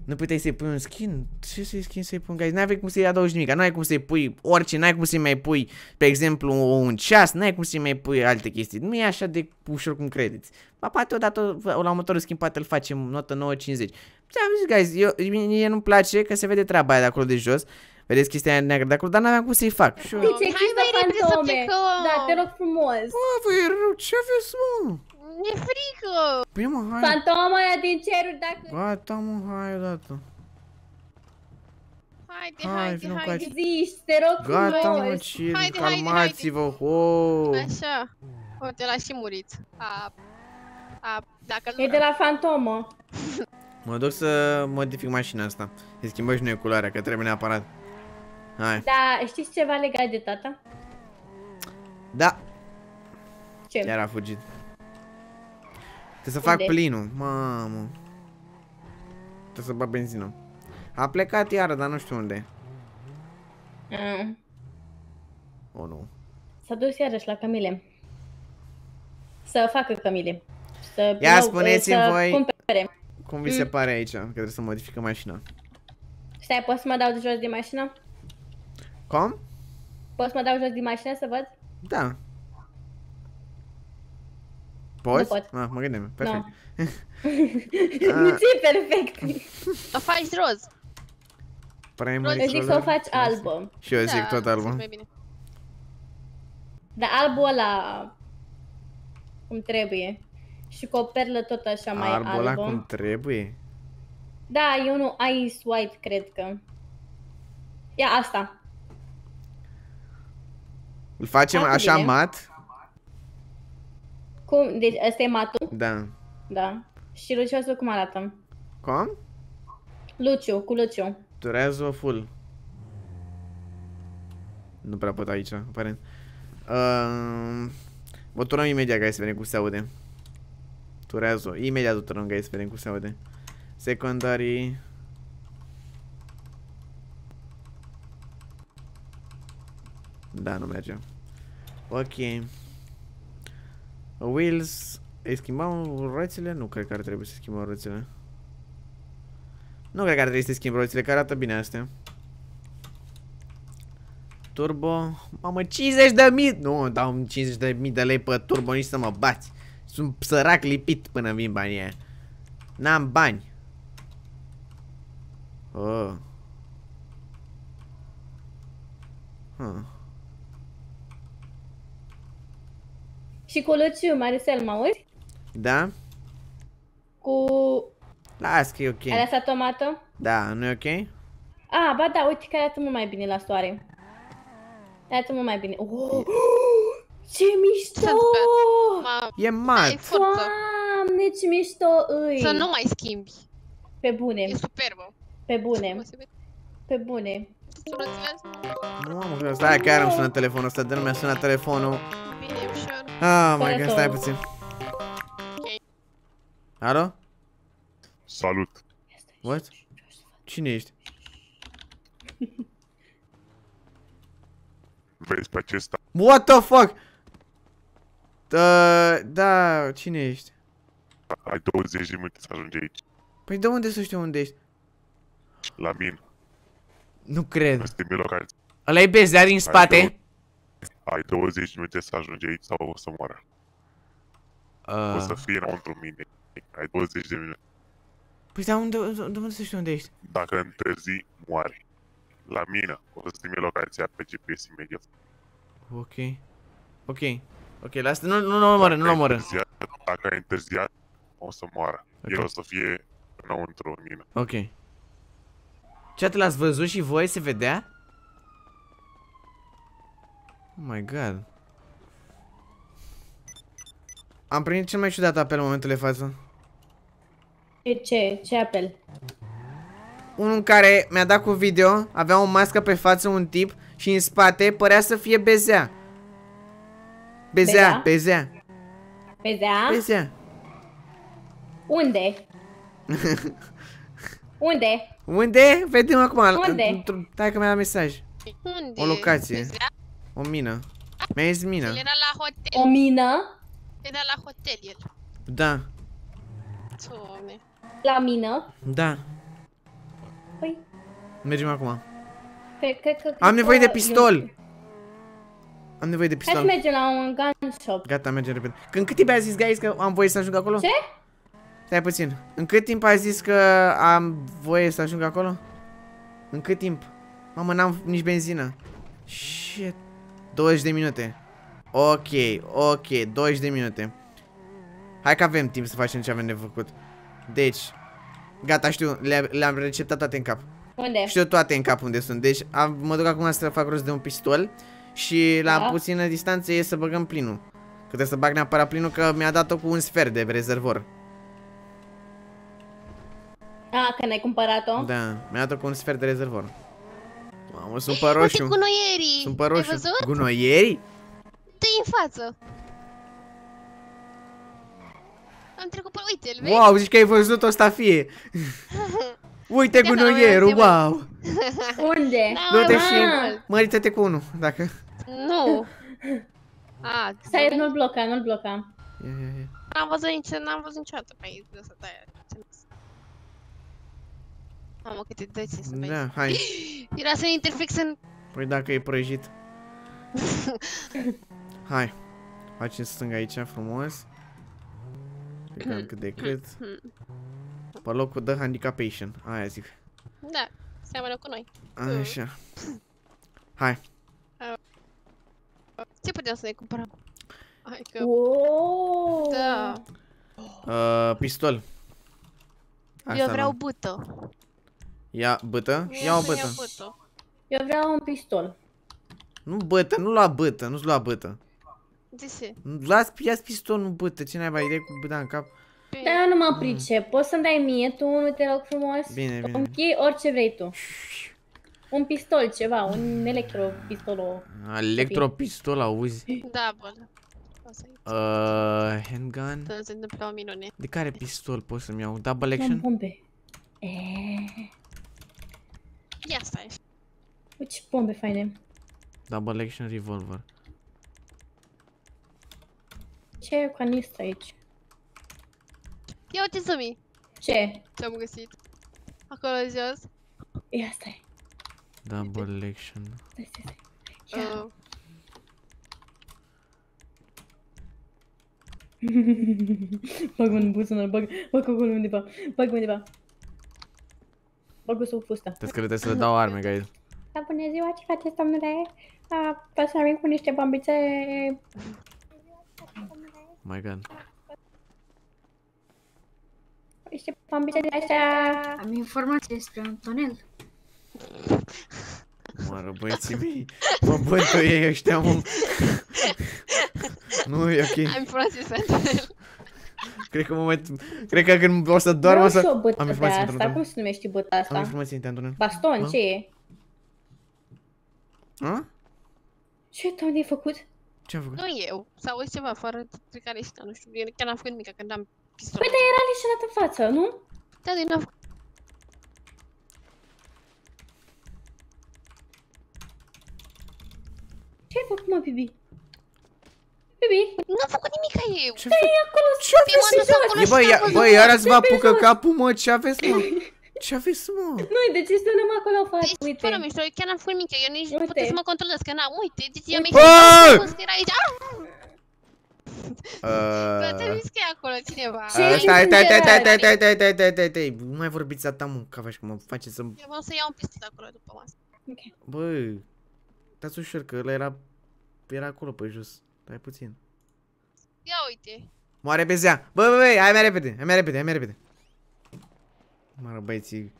Nu puteai să-i pui un skin? Ce să-i skin să-i pui un guys? N-ai cum să-i adaugi nimic, n-ai cum să-i pui orice, n-ai cum să-i mai pui, pe exemplu, un ceas, n-ai cum să-i mai pui alte chestii. Nu e așa de ușor cum credeți. Ba, poate odată, la următorul schimb, poate îl facem notă nouă virgulă cincizeci. Ți-am zis, guys, mie nu-mi place că se vede treaba aia de acolo de jos. Vedeți chestia aia neagră de acolo, dar n-aveam cum să-i fac. Și eu... Hai, băi, trebuie să plecăm! Da, te rog frumos! Mă, voi e rău, ce aveți, mă? Mi-e frică! Păi mă, hai! Fantoma aia din ceruri, dacă... Gata, mă, hai odată! Haide, haide, haide! Zici, te rog frumos! Gata, mă, chill, calmați-vă, ho! Așa! O, te lași și murit! A... A... Dacă nu... E de la fantomă! Mă duc să modific mașina asta. Să schimbăm și noi culoarea, că trebuie neapărat. Hai! Da, știți ceva legat de tata? Da! Ce? Iar a fugit. Trebuie să fac plinul, mamă. Trebuie să bag benzină. A plecat iară, dar nu știu unde. Mm. O, nu. S-a dus iarăși la Camile. Să facă Camile. Să ia spuneți-mi voi cumpere. Cum vi mm. se pare aici, că trebuie să modificăm mașina. Stai, poți să mă dau jos din mașină? Cum? Poți să mă dau jos din mașină să văd? Da. Poți? Nu pot. Ah, mă gândeam, perfect. Nu, nu ți-e perfect. O faci roz. Eu zic să o faci albă. Și eu zic tot albă. Dar albul ăla cum trebuie. Și cu o perlă tot așa mai albă. Albul ăla cum trebuie? Da, eu nu, ice white cred că. Ia asta. Îl facem așa mat? Cum? Deci ăsta e matul? Da. Da. Și luciosul cum arată? Cum? Luciu, cu Luciu. Durează full. Nu prea pot aici, aparent. Uh, o turnăm imediat, ca să vedem cum se aude. Turează. Imediat o turnăm, ca să vedem cum se aude. Secundarii. Da, nu merge. Ok. Wheels, îi schimbam roțile? Nu cred că ar trebui să schimbăm roțile. Nu cred că ar trebui să schimbăm roțile, că arată bine astea. Turbo, mamă, cincizeci de mii! Nu, dau cincizeci de mii de lei pe turbo, nici să mă bați. Sunt sărac lipit până vin banii aia. N-am bani. Oh. Huh. Și cu Luciu, Mariusel, mă auzi? Da. Cu... Las că e ok. Ai lăsat tomată? Da, nu e ok? Ah, ba da, uite că arată mult mai bine la soare. Arată mult mai bine. Oh! Ce mișto! E mat! Doamne, ce mișto îi! Să nu mai schimbi. Pe bune. E superbă. Pe bune. Pe bune. Nu am gândit, stai că iar îmi sună telefonul ăsta, de nu mi-a sunat telefonul. Bine, e ușor. Ah, mai gând, stai puțin. Ok. Alo? Salut. What? Cine ești? Vezi pe acesta. What the fuck? Da, da, cine ești? Ai douăzeci de minute să ajungi aici. Păi de unde să știu unde ești? La mine. Nu cred. Ăla e Bezea din spate. Ai douăzeci de minute să ajungi aici sau o să moară. Uh. O să fie înăuntru mine. Ai douăzeci de minute. Păi da, unde, de unde să știu unde ești? Dacă întârzi, moare. La mine. O să trimi locația pe G P S imediat. Ok. Ok. Ok, lasă, nu, nu, nu omoră, nu omoră. Dacă ai întârziat, o să moară. Okay. El o să fie înăuntru mine. Ok. Chat, l-ați văzut și voi? Se vedea? Oh my god. Am primit cel mai ciudat apel în momentul de față. Ce, ce, ce apel? Unul în care mi-a dat cu video, avea o mască pe față, un tip, și în spate părea să fie Bezea. Bezea, Bezea. Bezea? Bezea. Unde? Unde? Unde? Vedem acum. Unde? Stai că mi-a dat mesaj. Unde? O locație. Bezea? O mină. Mi-a zis mină. El era la hotel. O mină? Era la hotel el. Da. Doamne. La mină? Da. Păi. Mergem acum. Pe, cred că, am nevoie de pistol. Eu... Am nevoie de pistol. Hai să mergem la un gun shop. Gata, mergem repede. Când cât timp ai zis, guys, că am voie să ajung acolo? Ce? Stai puțin. În cât timp ai zis că am voie să ajung acolo? În cât timp? Mamă, n-am nici benzină. Shit. douăzeci de minute. Ok, ok, douăzeci de minute. Hai că avem timp să facem ce avem de făcut. Deci, gata, știu, le-am receptat toate în cap. Unde? Știu toate în cap unde sunt. Deci, am, mă duc acum să fac rost de un pistol. Și la da. puțină distanță e să băgăm plinul. Că trebuie să bag neapărat plinul, că mi-a dat-o cu un sfert de rezervor. A, că n-ai cumpărat-o? Da, mi-a dat-o cu un sfert de rezervor. Mamă, sunt pe roșu. Uite, gunoierii! Sunt pe roșu. Gunoierii? Dă-i în față. Am trecut pe... Uite-l, vezi? Wow, zici că ai văzut o stafie. Uite gunoierul, wow! Unde? Du-te și mărită-te cu unul, dacă... Nu! A, stai, nu-l bloca, nu-l bloca. N-am văzut niciodată pe aici, de asta de-aia. Mamă, câte dăți sunt pe aici. Da, hai. Era să ne interfix în... Păi dacă e prăjit. Hai. Facem stânga aici, frumos. Plecăm cât de cât. Pe locul de handicapation, aia zic. Da, seamănă cu noi. Așa. Hai. Ce puteam să ne cumpărăm? Hai că... Oooo! Da. Uh, pistol. Asta eu vreau bâtă. Ia bâtă? Ia o bâtă. bâtă. Eu vreau un pistol. Nu bâtă, nu lua bâtă, nu-ți lua bâtă. De ce? Ia-ți pistol, nu bâtă, ce n-ai mai idee cu bâta în cap? Dar eu nu mă pricep, poți să-mi dai mie, tu unul, te rog frumos? Bine, bine. Închii orice vrei tu. Un pistol ceva, un electropistol. Electropistol, auzi? Da, bă. Uh, handgun? Să se întâmplă o minune. De care pistol pot să-mi iau? Double action? Pompe. Ia stai. Uite ce pompe faine. Double action revolver. Ce e cu anistra aici? Ia uite zumi. Ce? Ce-am găsit. Acolo jos. Ia stai. Double action. Stai, stai, stai. Ia. Uh. Bag un buzunar, bag, bag acolo undeva, bag undeva. Bag-o sub fusta. Te screde să le dau arme, guys. Da, bună ziua, ce faceți, domnule? Pasă-mi cu niște bambițe. My god. Niște bambițe de astea. Am informații despre Antonel. Moară băieții mei. Mă bătuie ăștia, mă. Nu, e ok. Am informații despre Antonel. Cred că în momentul... Cred că când o să doarmă o să... Vreau și o bătă de asta, cum se numește băta asta? Am informații despre Antonel. Baston, ce e? A? Ce tău de-ai făcut? Ce-am făcut? Nu eu, s-a auzit ceva afară, cred că are ieșit, nu știu, eu chiar n-am făcut nimic, că n-am pistol. Păi, dar era leșinat în față, nu? Da, de n-am făcut. Ce-ai făcut, mă, Bibi? Bibi? N-am făcut nimica eu! Ce-a făcut? Ce-a făcut? Băi, iarăți vă apucă capul, mă, ce aveți, mă? Ce aveți, mă? Noi, deci îți dăm acolo în față, uite. Deci, fără mișto, eu chiar n-am făcut nimica, eu nici nu puteam să mă controlez, că n-am, uite, deci eu mi-ai zis că era aici. Bă, te-am zis că e acolo cineva. Stai, stai, stai, stai, stai, stai, stai, stai, stai, stai, stai, nu mai vorbiți atâta, mă, că faci, că mă face să... Eu vreau să iau un pistol acolo după masă. Băi, dați ușor, că ăla era... Era acolo, pe jos. Stai puțin. Ia uite. Moare Bezea. Bă, bă, bă, hai mai repede, hai mai repede, hai mai repede. Mă, băieții.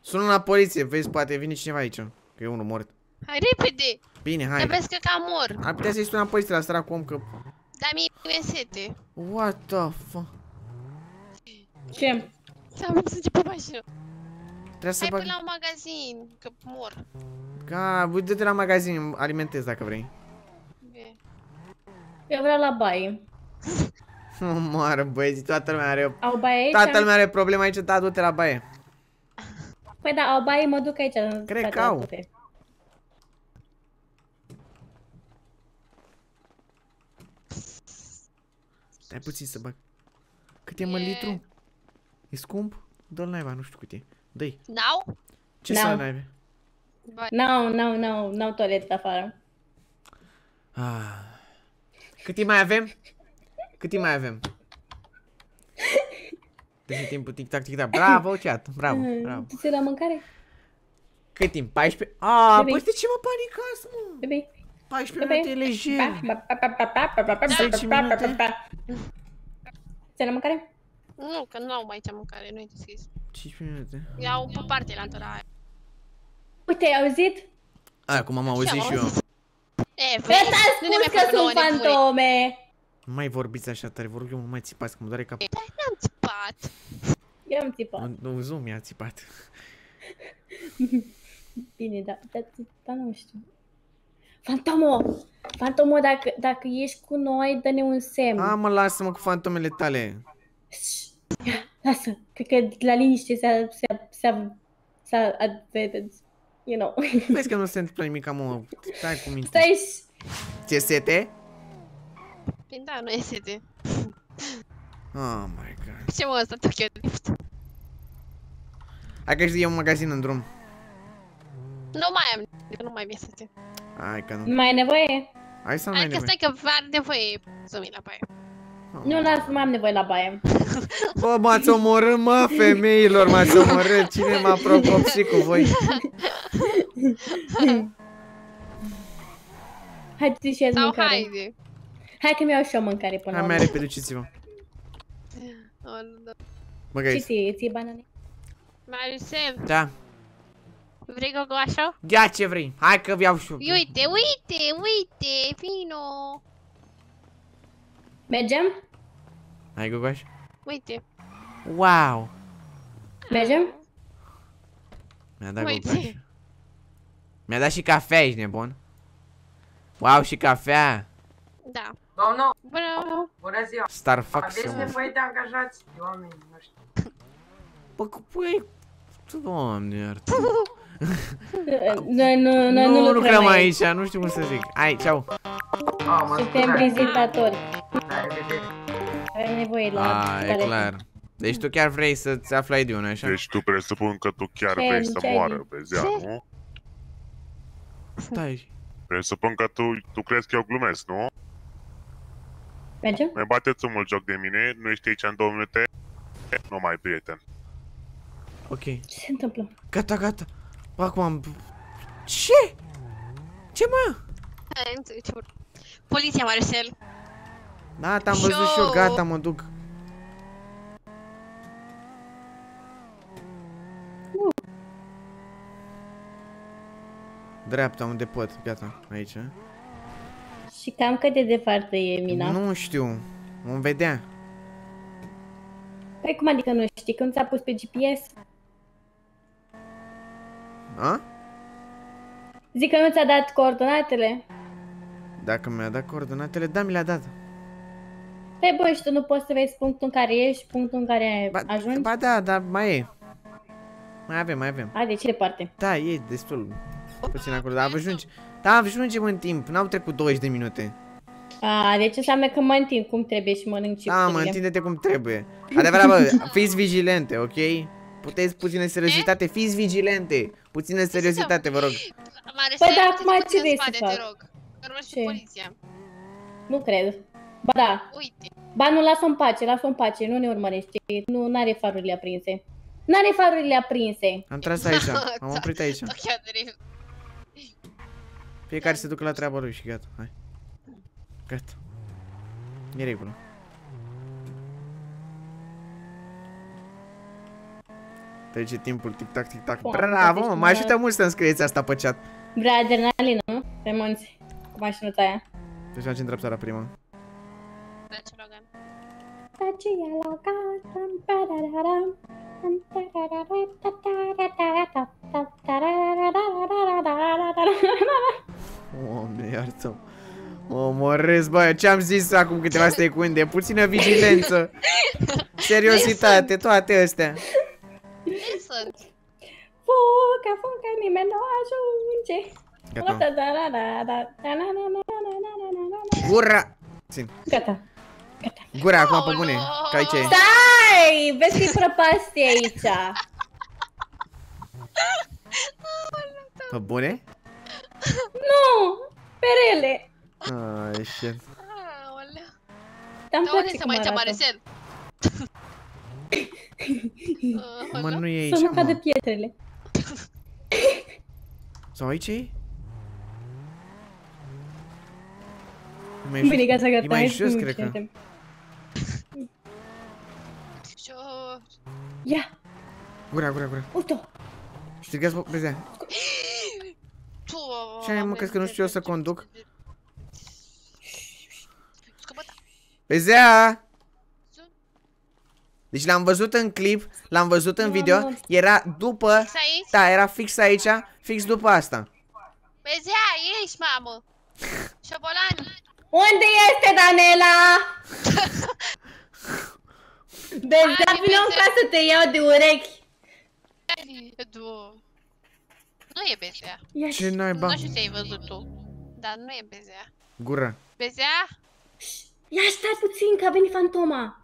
Sună la poliție, vezi, poate vine cineva aici. Că e unul mort. Hai repede. Bine, hai. Te vezi că cam mor. Ar putea să-i sună la poliție la săracul om, că... Da, mi-e sete. What the fuck? Ce? S-a sânge pe mașină. Hai să bag... până la un magazin, că mor. Ca, du-te la magazin, alimentezi dacă vrei. Bine. Eu vreau la baie. Mă moară, băieții, toată lumea are... Au baie aici? Toată lumea are problema aici, da, du-te la baie. Păi da, au baie, mă duc aici. Cred că au. Stai puțin să bag. Cât e, mă, litru? E scump? Dă-l naiba, nu știu cât e. Dă-i. N-au? Ce să naibe? N-au, n-au, n-au, n-au toaletă afară. Ah. Cât timp mai avem? Cât timp mai avem? Deci timpul tic-tac, tic-tac. Bravo, chat, bravo, bravo. Tu ți la mâncare? Cât timp? paisprezece? Aaa, băi, de ce mă panicați, mă? Bebe. paisprezece minute e lejer. zece minute. Ți-ai la mâncare? Nu, că nu au mai aici mâncare, nu-i deschis. cincisprezece minute. Iau pe parte la întâlna aia. Uite, ai auzit? Acum am auzit și eu. E, vezi, nu ne mai fac nouă fantome. Nu mai vorbiți așa tare, vă rog eu, nu mai țipați, că mă doare capul. N-am țipat. Eu am țipat. Nu, Zoom mi-a țipat. Bine, dar nu știu. Fantomo! Fantomo, dacă ești cu noi, dă-ne un semn. A, mă, lasă-mă cu fantomele tale. Lasă, cred că la liniște s-a advedenț. You know. Vezi că nu se întâmplă nimic, mă, stai cu minte. Stai și... Ți-e sete? Păi da, nu e sete. Oh my god. Ce mă, ăsta, Tokyo Drift? Hai că știi, e un magazin în drum. Nu mai am, nu mai mi-e sete. Hai că nu. Nu mai ai nevoie? Hai să nu mai ai nevoie. Hai că stai că are nevoie să vii la baie. Nu, nu mai am nevoie la baie. Bă, m-ați omorât, mă, femeilor, m-ați omorât. Cine m-a procopsit cu voi? Hai, tu și-ai mâncare. Haide. Hai că mi-au și eu mâncare până la urmă. Hai, mai repede, uciți-vă. Bă, găiți. Ce ți-e banane? Mariusel. Da. Vrei gogoașă? Ia ce vrei. Hai că vi-au și eu. Uite, uite, uite, vino. Mergem? Hai, gogoaș? Uite. Wow. Mergem? Mi-a dat gogoaș. Mi-a dat și cafea, ești nebun? Wow, și cafea! Da. No, no. Bravo! Bună ziua! Starfuck să mă... Aveți nevoie de angajați? Oameni, nu știu. Bă, păi... Doamne, iartă. Noi nu lucrăm aici, nu știu cum să zic. Hai, ceau! Suntem vizitatori. Avem nevoie la... A, e clar. Deci tu chiar vrei să-ți aflai de unul, așa? Deci tu presupun că tu chiar vrei să moară, Bezea, nu? Stai. Presupun că tu, tu crezi că eu glumesc, nu? Mergem? Mai bateți un mult joc de mine, nu ești aici în două minute, nu mai prieten. Ok. Ce se întâmplă? Gata, gata. Acum am... Ce? Ce, mă? Poliția, Mariusel. Da, te-am văzut și eu, gata, mă duc. Dreapta, unde pot, gata, aici. Și cam cât de departe e mina? Nu știu, vom vedea. Păi cum adică nu știi, când ți-a pus pe G P S? A? Zic că nu ți-a dat coordonatele? Dacă mi-a dat coordonatele, da, mi le-a dat. Păi bă, și tu nu poți să vezi punctul în care ești, punctul în care ba, ajungi? Ba da, dar mai e. Mai avem, mai avem. A, de ce departe? Da, e destul. Puțin acolo, dar ajungi. Da, ajungem în timp, n-au trecut douăzeci de minute. A, deci înseamnă că mă întind cum trebuie și mănânc și da, mă întinde-te cum trebuie. Adevărat, bă, fiți vigilente, ok? Puteți puțină seriozitate, fiți vigilente. Puțină seriozitate, vă rog. Păi da, acum ce vrei să fac? Nu cred. Ba da. Ba nu, lasă-o în pace, lasă-o în pace, nu ne urmărește. Nu, n-are farurile aprinse. N-are farurile aprinse. Am tras aici, am oprit aici. Fiecare se ducă la treaba lui și gata, hai. Gata. E regulă. Trece timpul, tic-tac, tic-tac. Bravo, mă ajută mult să înscrieți asta pe chat. Vrea adrenalină, nu? Pe munți, cu mașinuța aia. Deci facem trapsara prima. Dacia la casa, pararara, pararara, ta ta ta ta. Mă omorâs, bă, ce-am zis acum câteva secunde? Puțină vigilență, seriozitate, toate astea. Fuca, fuca, nimeni nu ajunge. Gata. Gura! Țin. Gata. Gata. Gura, acum pe bune, că aici e. Stai, vezi că-i prăpastie aici. Pe bune? Nu, pe rele. Ai, shit. Dar unde se mai cea Mariusel? Mă, nu e aici, mă. Să nu cadă pietrele. Sau aici e? Bine, gata, gata. E mai jos, cred că. Ia! Gura, gura, gura. Uite-o! Știrgați-vă, Bezea. Ce-ai, mă, crezi că nu știu eu să conduc? Bezea! Deci l-am văzut în clip, l-am văzut în video, era după... Fix aici? Da, era fix aici, fix după asta. Bezea, ești, mamă! Șobolani! Unde este Danela? Bezea, vină-mi ca să te iau de urechi! Nu e Bezea. Ce naiba? Nu știu ce ai văzut tu, dar nu e Bezea. Gura. Bezea? Ia stai puțin, că a venit fantoma!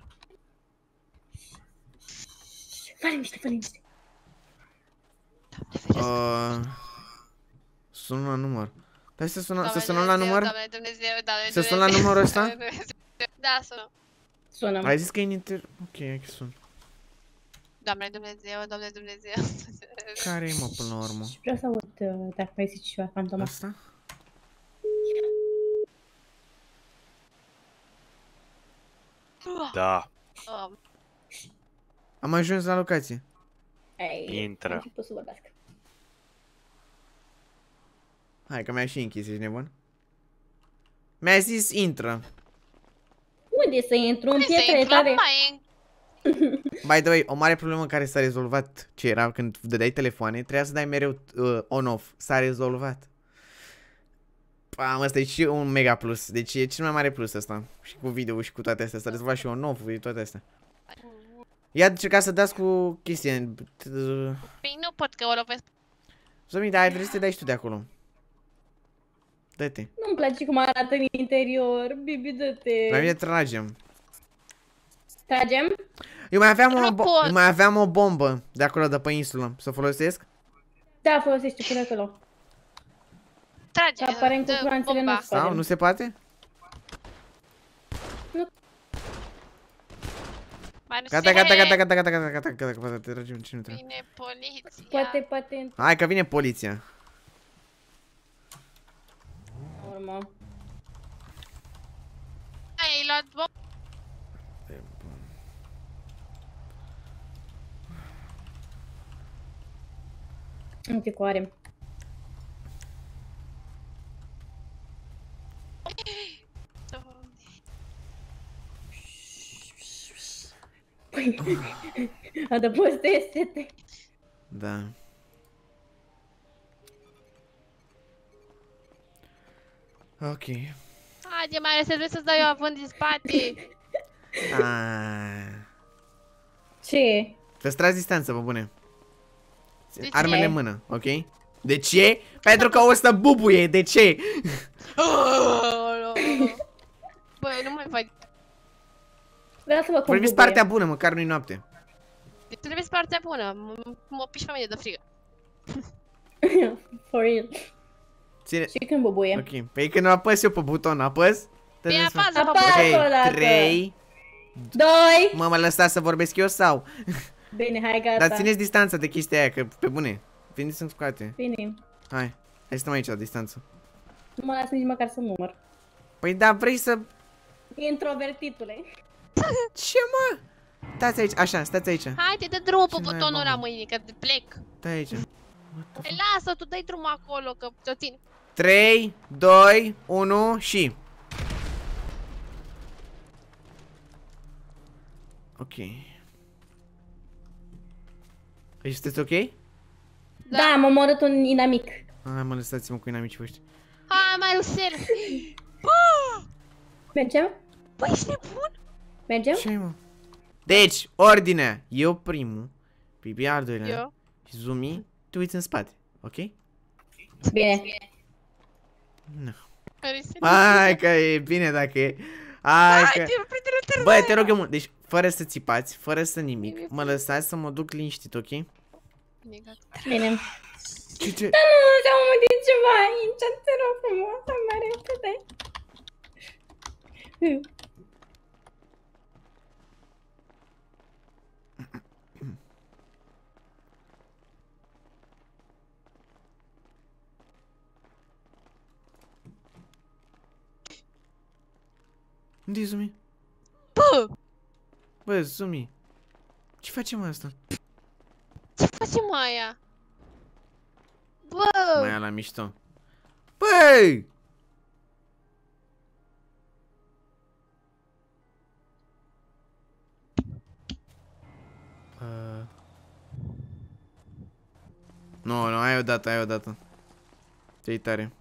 Fă liniște, fă liniște! Aaaa... Sună la număr. Dar să sunăm la număr? Să sunăm la numărul ăsta? Da, sună. Sunăm. Ai zis că e în inter... Ok, hai că sun. Doamne Dumnezeu, Doamne Dumnezeu... Care-i, mă, până la urmă? Vreau să aud dacă mai zici ceva, fantoma. Asta? Da. Um. Am ajuns la locație. Ei, intră. Am început să vorbească. Hai că mi-a și închis, ești nebun? Mi-a zis intră. Unde să intru? În pietrele tale? By the way, o mare problemă care s-a rezolvat, ce era când dădeai telefoane, trebuia să dai mereu uh, on-off. S-a rezolvat. Pam, asta e și un mega plus. Deci e cel mai mare plus asta. Și cu video și cu toate astea. S-a rezolvat și o nouă cu toate astea. Ia încerca să dați cu chestii. Păi nu pot că o lovesc. Zomi, dar ai vrut să te dai și tu de acolo. Dă-te. Nu-mi place cum arată în interior. Bibi, dă-te. La mine tragem. Tragem? Eu mai aveam, o, eu mai aveam o bombă de acolo, de pe insulă. Să o folosesc? Da, folosește, pune acolo. Trage, aparent cu curanțele nu se poate. Nu se poate? Nu. Gata, gata, gata, gata, gata, gata, gata, gata, gata, te tragem, ce nu trebuie. Vine poliția. Poate, poate. Hai că vine poliția. Urmă. Ai luat bomba? Nu te coarem. Adăpostește-te. Da. Ok. Haide, mai să să-ți dau eu având din spate. Ce? Să-ți tragi distanță, bă bune. Armele în mână, ok? De ce? Pentru că o să bubuie, de ce? Băi, nu mai fac. Vorbiți partea bună, măcar nu-i noapte. Trebuie să partea bună, mă piși pe mine de frigă. For real. Și când bubuie. Ok, păi când nu apăs eu pe buton, apăs? Păi apăs, apăs. trei, doi. Mă, mă lăsați să vorbesc eu sau? Bine, hai, gata. Dar țineți distanța de chestia aia, că pe bune. Veniți să-mi scoate. Bine. Hai, hai stăm aici la distanță. Nu mă las nici măcar să număr. Păi da, vrei să... Introvertitule. Ce mă? Stați aici, așa, stați aici. Hai, te dă drumul pe butonul ăla mâine, că te plec. Stai aici. Păi lasă, tu dai drumul acolo, că te-o țin. trei, doi, unu și... Ok. Păi sunteți ok? Da, da m-am omorât un inamic. Hai mă, lăsați-mă cu inamicii voștri. Hai, Mariusel! Bă! Mergem? Bă, ești nebun? Mergem? Ce-i mă? Deci, ordine! Eu primul, Bibi al doilea, eu. Și Zumi, te uiți în spate, ok? Bine. No. Hai că e bine dacă e. Hai că... Bă, te rog eu mult, deci fără să țipați, fără să nimic, mă lăsați să mă duc liniștit, ok? Bine. Ce, ce? Da, nu, nu, am mădit ceva aici, te rog frumos, am mai repede. Unde-i Zumi? Bă! Bă, Zumi, ce facem asta? Ce facem aia? Bă! Mai la mișto. Băi! Uh. Nu, nu, ai o dată, ai o dată. Ce-i tare.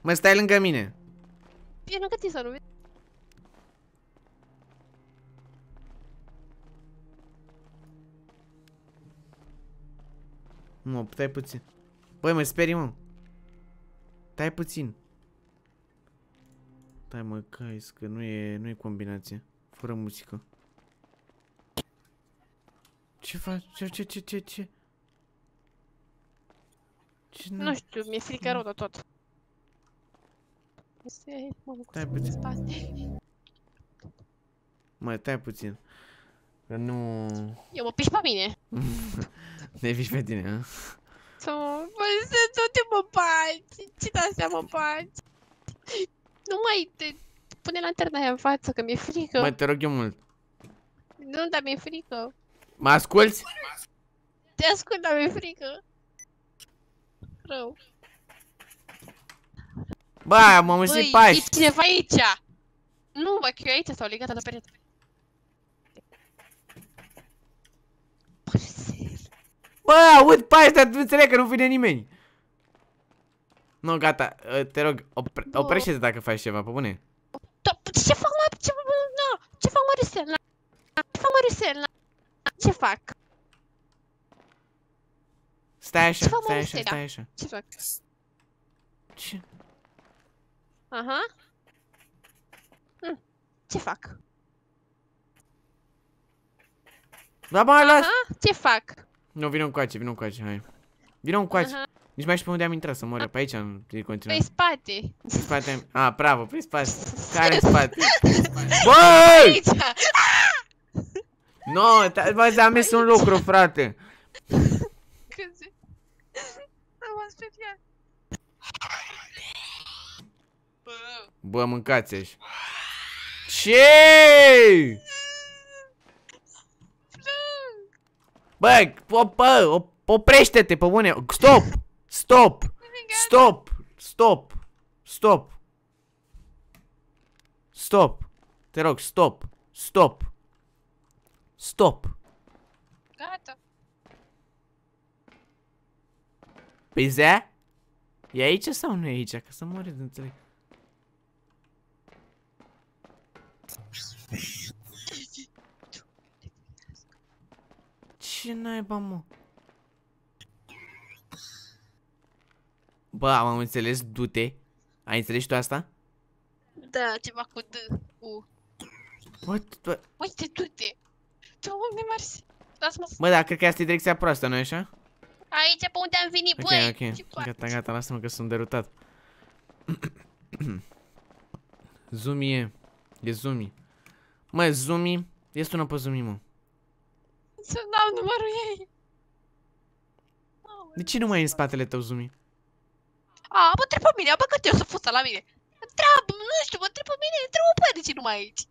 Mă, stai lângă mine. Eu nu că ți s-a numit. Mă, putai puțin. Băi, mă sperii, mă. Tai puțin. Tai mă, cais, că nu e, nu e combinație. Fără muzică. Ce faci? Ce, ce, ce, ce, ce? ce nu știu, mi-e frică rău de tot. Tai puțin. Mă, tai puțin. Că nu... Eu mă piși pe mine. Ne piși pe tine, ha? Bă, nu te mă baci. Ce de-astea mă baci? Nu mai te... Pune lanterna aia în față, că mi-e frică. Mă, te rog eu mult. Nu, dar mi-e frică. Mă asculti? Te ascult, dar mi-e frică. Rău. Ba, m-am înțeles pași. Băi, e cineva aici. Nu, bă, că eu aici s-au legat la perete. Bă, aud pași, dar nu înțeleg că nu vine nimeni. Nu, gata, te rog, oprește-te dacă faci ceva, pe bune. Ce fac, mă, ce fac, mă, Rusel? Ce fac, mă, Rusel? Ce fac? Stai așa, stai așa, stai așa. Ce fac? Ce? Aha. Ce fac? Da, mă, las! Ce fac? Nu, vino încoace, vino încoace, hai. Vino încoace. Nici mai știu pe unde am intrat, să mor eu. Pe aici am continuat. Pe spate. Pe spate am... A, bravo, pe spate. Care spate? Băi! No, bă, ți-am mers un lucru, frate. Câți... M-am speriat. Bă, mâncați-și. Ce? Bă, bă, oprește-te, pe bune. Stop! Stop! Stop! Stop! Stop! Stop! Te rog, stop! Stop! Stop! Gata! Pois é. E aici sau nu e aici? Că să mori de înțeleg. Ce naiba, mă? Bă, am înțeles, du-te. Ai înțeles tu asta? Da, ceva cu D U. What? Uite, du-te. Tu unde mergi? Lasă-mă. Bă, da, cred că asta e direcția proastă, nu-i așa? Aici pe unde am venit, băi. Ok, ok. Gata, gata, lasă-mă că sunt derutat. Zumi e. E Zumi. Mă, Zumi. Ia sună pe Zumi, mă. Să dau numărul ei. De ce nu mai e în spatele tău, Zumi? A, mă întreb pe mine, bă, că te-o să fusta la mine. Întreabă, nu știu, mă întreb pe mine, întreabă pe de ce nu mai aici.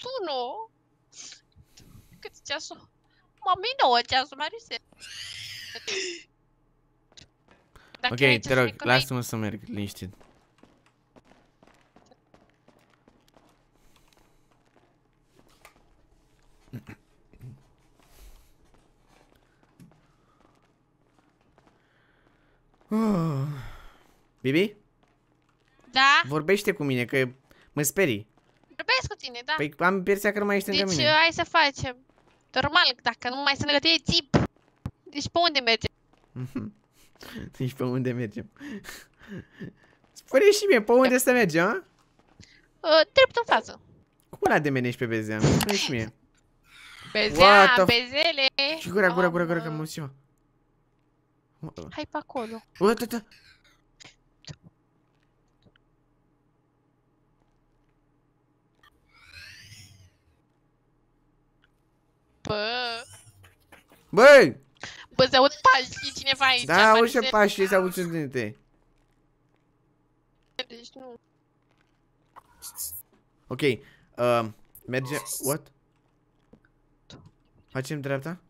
Sună. Cât e ceasul? Mami, nouă ceasul, Mariusel. Ok, te rog, lasă-mă să merg liniștit. Uh. Bibi? Da? Vorbește cu mine, că mă sperii. Vorbesc cu tine, da. Păi am impresia că nu mai ești lângă mine. Deci hai să facem. Normal, dacă nu mai sunt lângă tine, țip. Deci pe unde mergem? Deci pe unde mergem? Spune și mie, pe unde să mergem, a? Uh, drept în față. Cum ăla de menești pe Bezea? Spune și mie. Bezea, wow, bezele. Și gura, gura, gura, gura, că mă usi eu. Hai pe acolo. Uă, da, da. Bă. Băi! Bă, se aud pașii, cineva aici. Da, auzi și pașii, se aud sunete. Deci nu. Ok, uh, merge... What? Facem dreapta?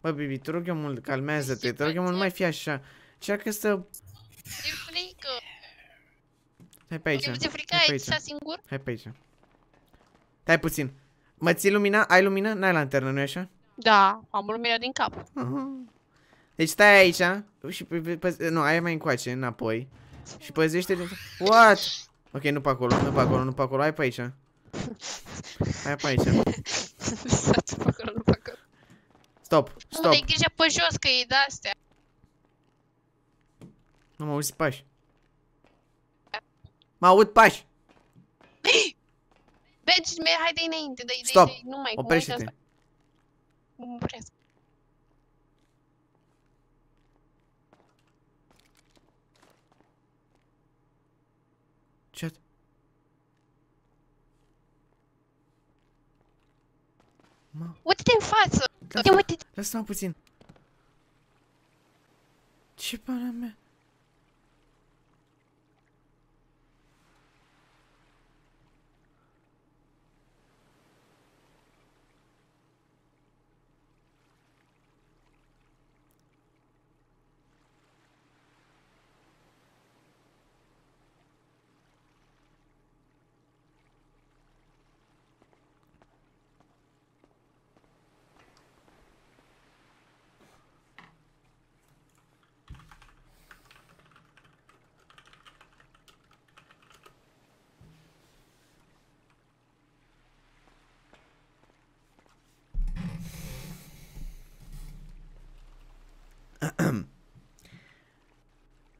Bă, Bibi, te rog eu mult, calmează-te, te rog eu mult, mai fi așa. Cearcă să... E frică. Hai pe aici. E frică aici, așa singur? Hai pe aici. Stai puțin. Mă ții lumina? Ai lumină? N-ai lanternă, nu-i așa? Da, am lumina din cap. Uh-huh. Deci stai aici și... Nu, aia mai încoace, înapoi. Și păzește... What? Ok, nu pe acolo, nu pe acolo, nu pe acolo, hai pe aici. Hai pe aici. Stop, stop. Te-ai grijă pe jos că e de-astea. Nu mă auzi pași. Mă aud pași. Mergi, hai de înainte, de stop, oprește-te. Mă opresc. Ce? Uite-te în față! Lasă-mă puțin. Ce pana mea?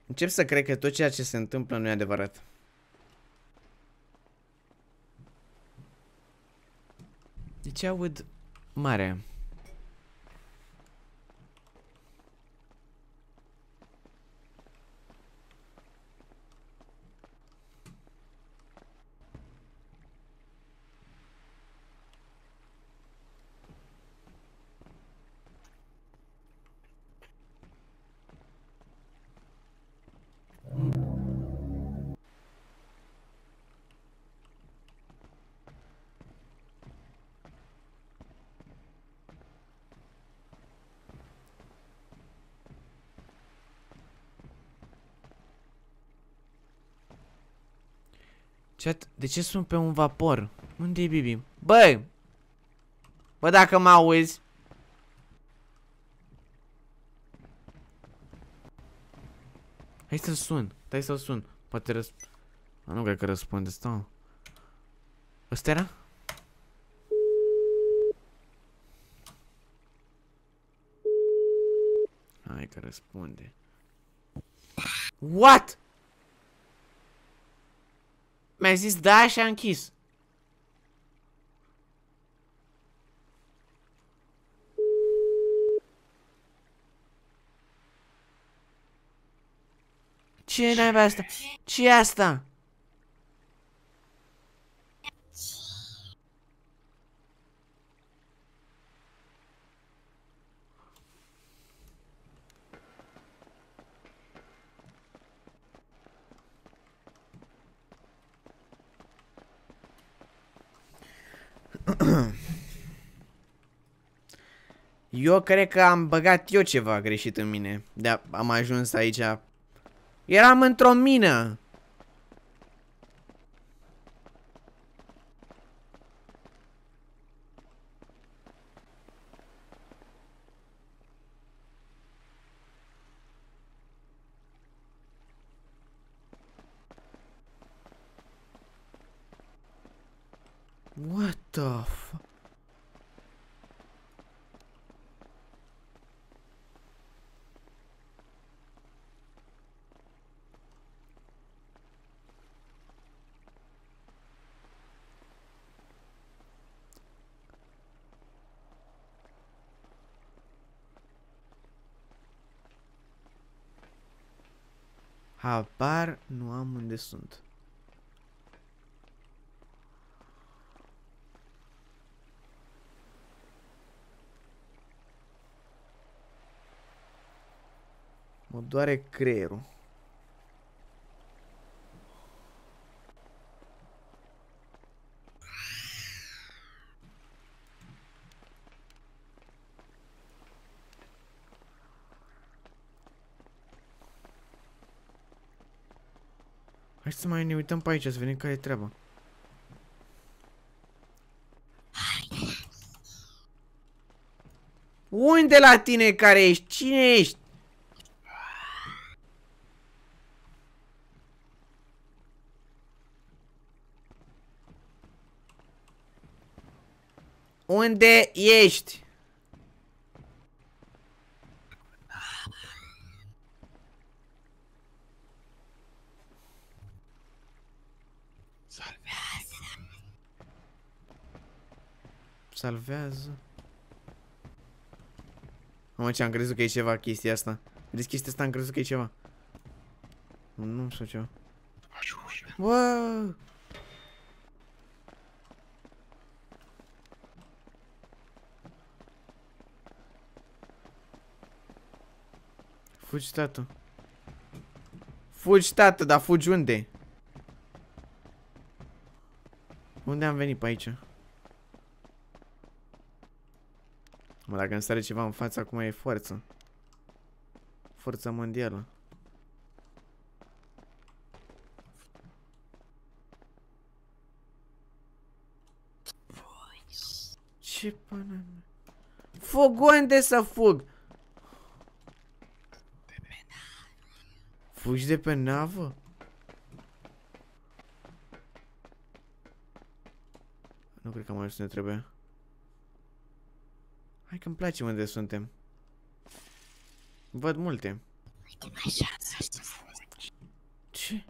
Încep să cred că tot ceea ce se întâmplă nu e adevărat. De ce aud mare? De ce sunt pe un vapor? Unde e Bibi? Băi! Bă, dacă mă auzi! Hai să-l sun. Hai să-l sun. Poate răsp... A, nu cred că răspunde. Stau. Ăsta era? Hai că răspunde. What? Mi-a zis da și a închis. Ce-i naiba asta? Ce-i asta? Eu cred că am băgat eu ceva greșit în mine. Da, am ajuns aici. Eram într-o mină. What the fuck? Habar nu am unde sunt. Mă doare creierul. Hai să mai ne uităm pe aici, să vedem care e treaba. Unde la tine care ești? Cine ești? Unde ești? Salvează. Mamă, ce am crezut că e ceva chestia asta. Deci chestia asta am crezut că e ceva. Nu știu ceva. Wow! Fugi, tată. Fugi, tată, dar fugi unde? Unde am venit pe aici? Mă, dacă îmi sare ceva în față, acum e forță. Forța mondială. Ce pana mea? Fug unde să fug? Fugi de pe navă? Nu cred că am ajuns unde trebuia. Hai că îmi place unde suntem. Văd multe. Ce?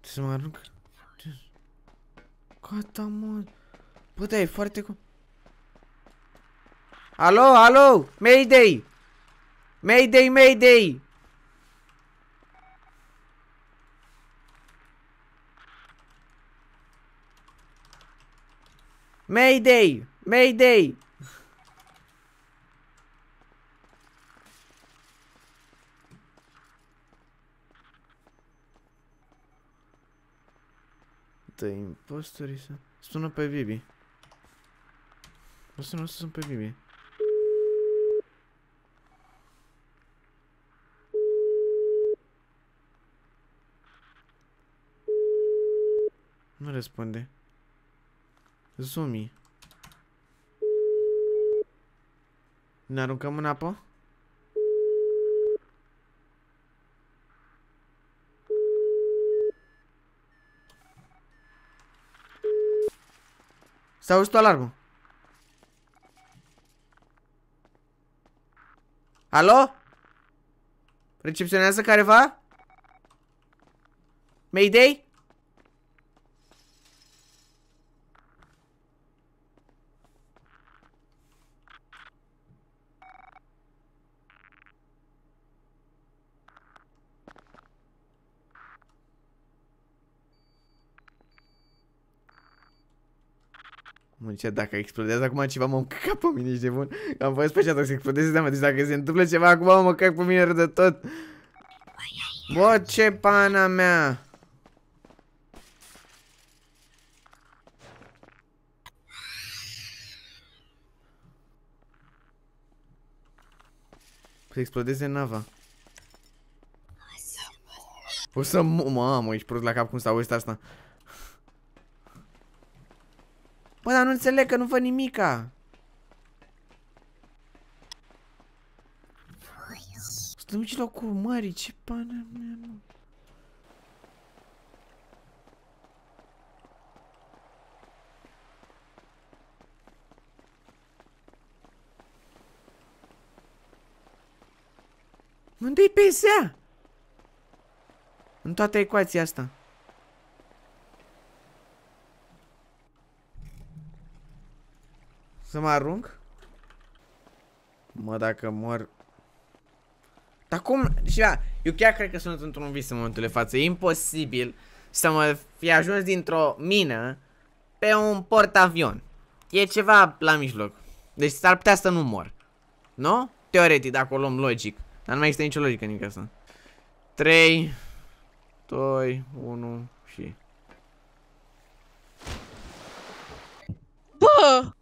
Să mă arunc? Gata, mă. Bă, da, e foarte cu... Alo, alo! Mayday! Mayday, Mayday! Mayday! Mayday! Dă-i impostorii să... Sună pe Bibi. O să nu sun pe Bibi. Nu răspunde. Zumi. Ne aruncăm în apă? Se auzi tu alarmul. Alo? Recepționează careva? Mayday? Muncea, dacă explodează acum ceva, mă cac pe mine, ești de bun. Am fost pe chat, o să explodeze, da, mă, deci dacă se întâmplă ceva acum, mă cac pe mine rău de tot. Bă, ce pana mea! Se explodeze nava. O să mă, mamă, ești prost la cap, cum s-a auzit asta. Bă, dar nu înțeleg că nu văd nimica. Sunt în mijlocul mării, ce pana mea, mă. Unde-i Bezea? În toată ecuația asta. Să mă arunc? Mă, dacă mor... Dar cum? Și da, eu chiar cred că sunt într-un vis în momentul de față. E imposibil să mă fi ajuns dintr-o mină pe un portavion. E ceva la mijloc. Deci s-ar putea să nu mor. Nu? Teoretic, dacă o luăm logic. Dar nu mai există nicio logică nimic asta. trei, doi, unu și... Bă!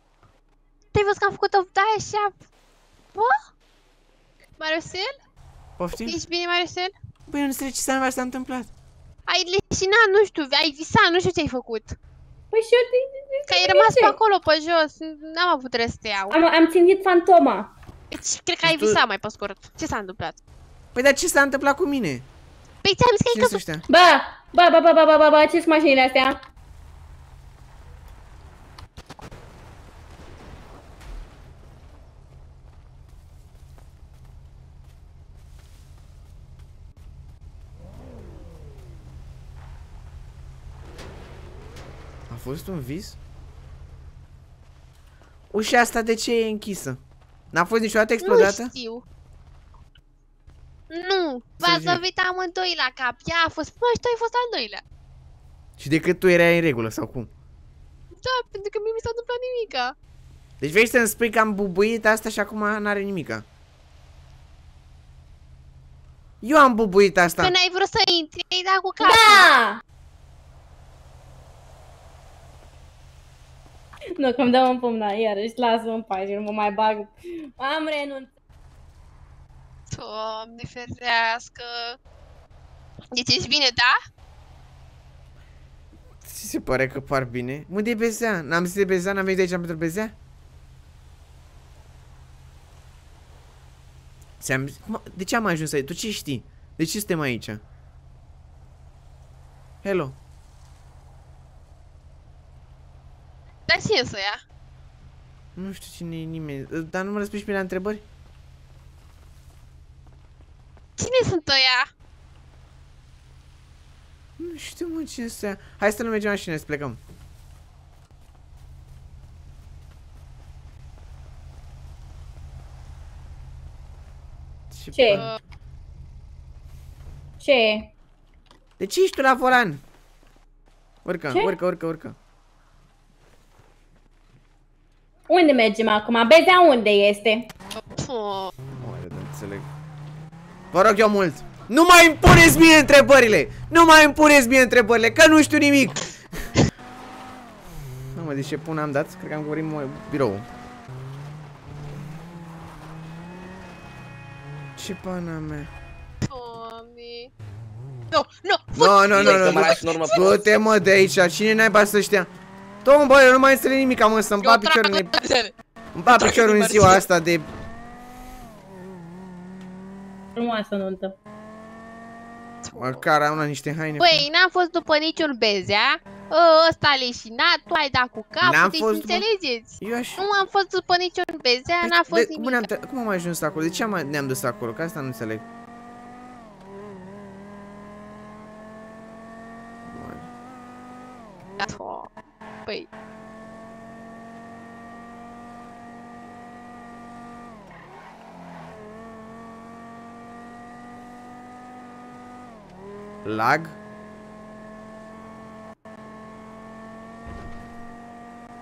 Te-ai văzut că am făcut-o Dacia? Bă? Mariusel? Poftim? Ești bine, Mariusel? Băi, nu înțeleg ce s-a întâmplat. Ai leșinat, nu știu, ai visat, nu știu ce ai făcut. Păi și eu te... Că ai rămas pe acolo, pe jos, n-am avut drept să te iau. Am, am ținut fantoma. Deci, cred că ai visat mai pe scurt. Ce s-a întâmplat? Păi, dar ce s-a întâmplat cu mine? Păi, ți-am zis că ai căzut. Bă, bă, bă, bă, bă, bă, bă, ce sunt mașinile astea? A fost un vis? Ușa asta de ce e închisă? N-a fost niciodată explodată? Nu știu. Nu, v-ați lovit amândoi la cap. Ea a fost prima și tu ai fost al doilea. Și decât tu erai în regulă sau cum? Da, pentru că mie mi s-a întâmplat nimica. Deci vrei să-mi spui că am bubuit asta și acum n-are nimica? Eu am bubuit asta. Că n-ai vrut să intri, ai dat cu capul. Da! Nu, că-mi dau un pumn, da, iarăși, lasă-mă în pace, nu mă mai bag. Am renunțat. Doamne ferească. Deci ești bine, da? Ți se pare că par bine? Mă, de Bezea, n-am zis de Bezea, n-am venit de aici pentru Bezea? Ți-am zis, de ce am ajuns aici? Tu ce știi? De ce suntem aici? Hello. Dar cine să ia? Nu știu cine e nimeni, dar nu mă răspunzi pe la întrebări? Cine sunt ăia? Nu știu, mă, cine să ia. Hai să nu mergem mașină, să plecăm. Ce? Ce? Ce? De ce ești tu la volan? Urcă, ce? urcă, urcă, urcă. Unde mergem acum? Bezea unde este? Nu mai înțeleg. Vă rog eu mult, nu mai îmi puneți mie întrebările! Nu mai îmi puneți mie întrebările, că nu știu nimic! Nu mă, deci ce pun am dat? Cred că am gorit biroul. Ce pana mea? Doamne... Nu, nu, nu, nu, nu, nu, du-te mă de aici, cine naiba să știa? Dom'l, bă, eu nu mai înțeleg nimic, mă, să-mi bat piciorul în... Îmi bat piciorul în ziua asta de... Frumoasă nuntă. Măcar am luat niște haine. Băi, n-am fost după niciun Bezea, ăsta leșinat, tu ai dat cu capul, deci fost, înțelegeți? Eu aș... Nu am fost după niciun Bezea, deci, n-a fost de, nimic. Am Cum am ajuns acolo? De ce am, ne-am dus acolo? Că asta nu înțeleg. Păi... Lag?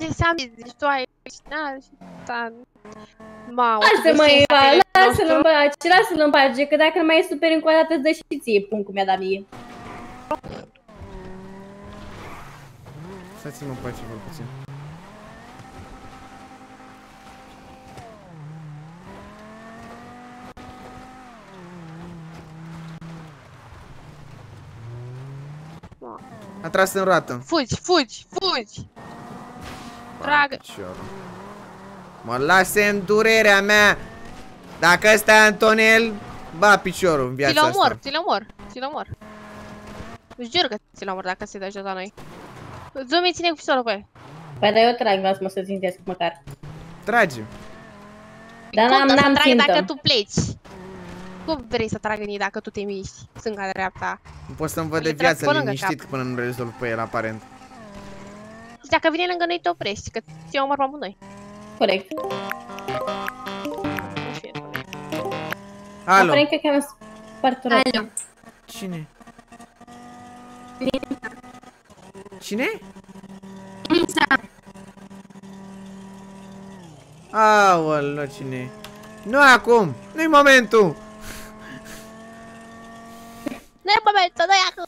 Lasă-l mai lasă-l împace, lasă-l împace, că dacă nu mai e super încă o dată îți dă și ție punct cum mi-a dat mie. Stați-mă în pace, vă puțin. A tras în roată. Fugi, fugi, fugi! Tragă! Mă lasă în durerea mea! Dacă ăsta e Antonel, ba piciorul în viața asta. Ți-l omor, ți-l omor. Își jur că ți-l omor dacă se dă jos la noi. Zumi, ține cu pistolul pe el. Păi da, eu trag, las mă să țintesc măcar. Trage. Dar n-am n-am țintă. Cum să trag dacă tu pleci? Cum vrei să tragă în dacă tu te miști stânga dreapta? Nu pot să-mi văd de viață liniștit până nu rezolv pe el, aparent. Și dacă vine lângă noi, te oprești, că ți-o omor pe noi. Corect. Alo. Aparent că am spart roata. Alo. Cine? Cine? Denisa. Aoleo, cine e? Nu acum! Nu-i momentul! Nu-i momentul, nu-i acum!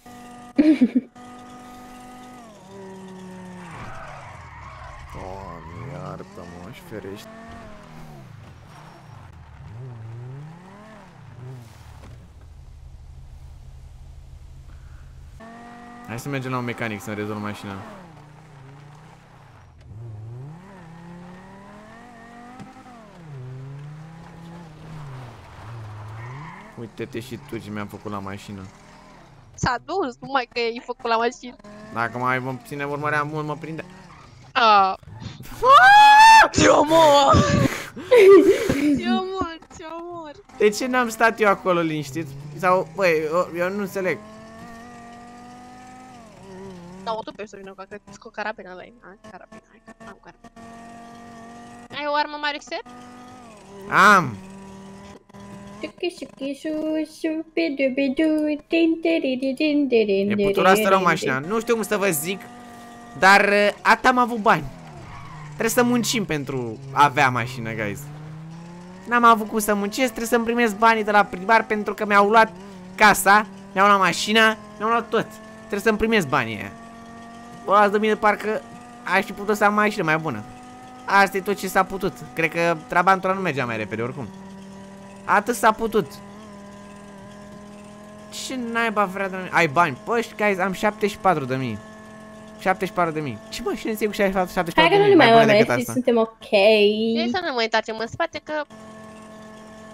Doamne, iartă-mă, își ferește. Hai să mergem la un mecanic să-mi rezolv mașina. Uite-te și tu ce mi-am făcut la mașină. S-a dus, numai că i-ai făcut la mașină. Dacă mai vom ține urmărea mult, mă prinde. Ah. Ce omor! Ce omor, ce omor! De ce n-am stat eu acolo liniștit? Sau, băi, eu nu înțeleg. Da, o tupe să vină cu o carabină la ei. Hai, carabină, hai, am carabină. Ai o armă, Mariusel? Am! E putura asta rău mașina, nu știu cum să vă zic. Dar atât am avut bani. Trebuie să muncim pentru a avea mașină, guys. N-am avut cum să muncesc, trebuie să-mi primesc banii de la primar. Pentru că mi-au luat casa, mi-au luat mașina, mi-au luat tot. Trebuie să-mi primesc banii aia. O las de mine, parcă aș fi putut să am mașină mai bună. Asta e tot ce s-a putut. Cred că trabantura nu mergea mai repede, oricum. Atât s-a putut. Ce naiba vrea de mine? Ai bani? Păi, guys, am șaptezeci și patru de mii. șaptezeci și patru de mii. Ce mașină ți-e cu șaptezeci și patru de mii? Hai că nu ne mai urmești, suntem ok. Trebuie să nu mai întoarcem în spate, că...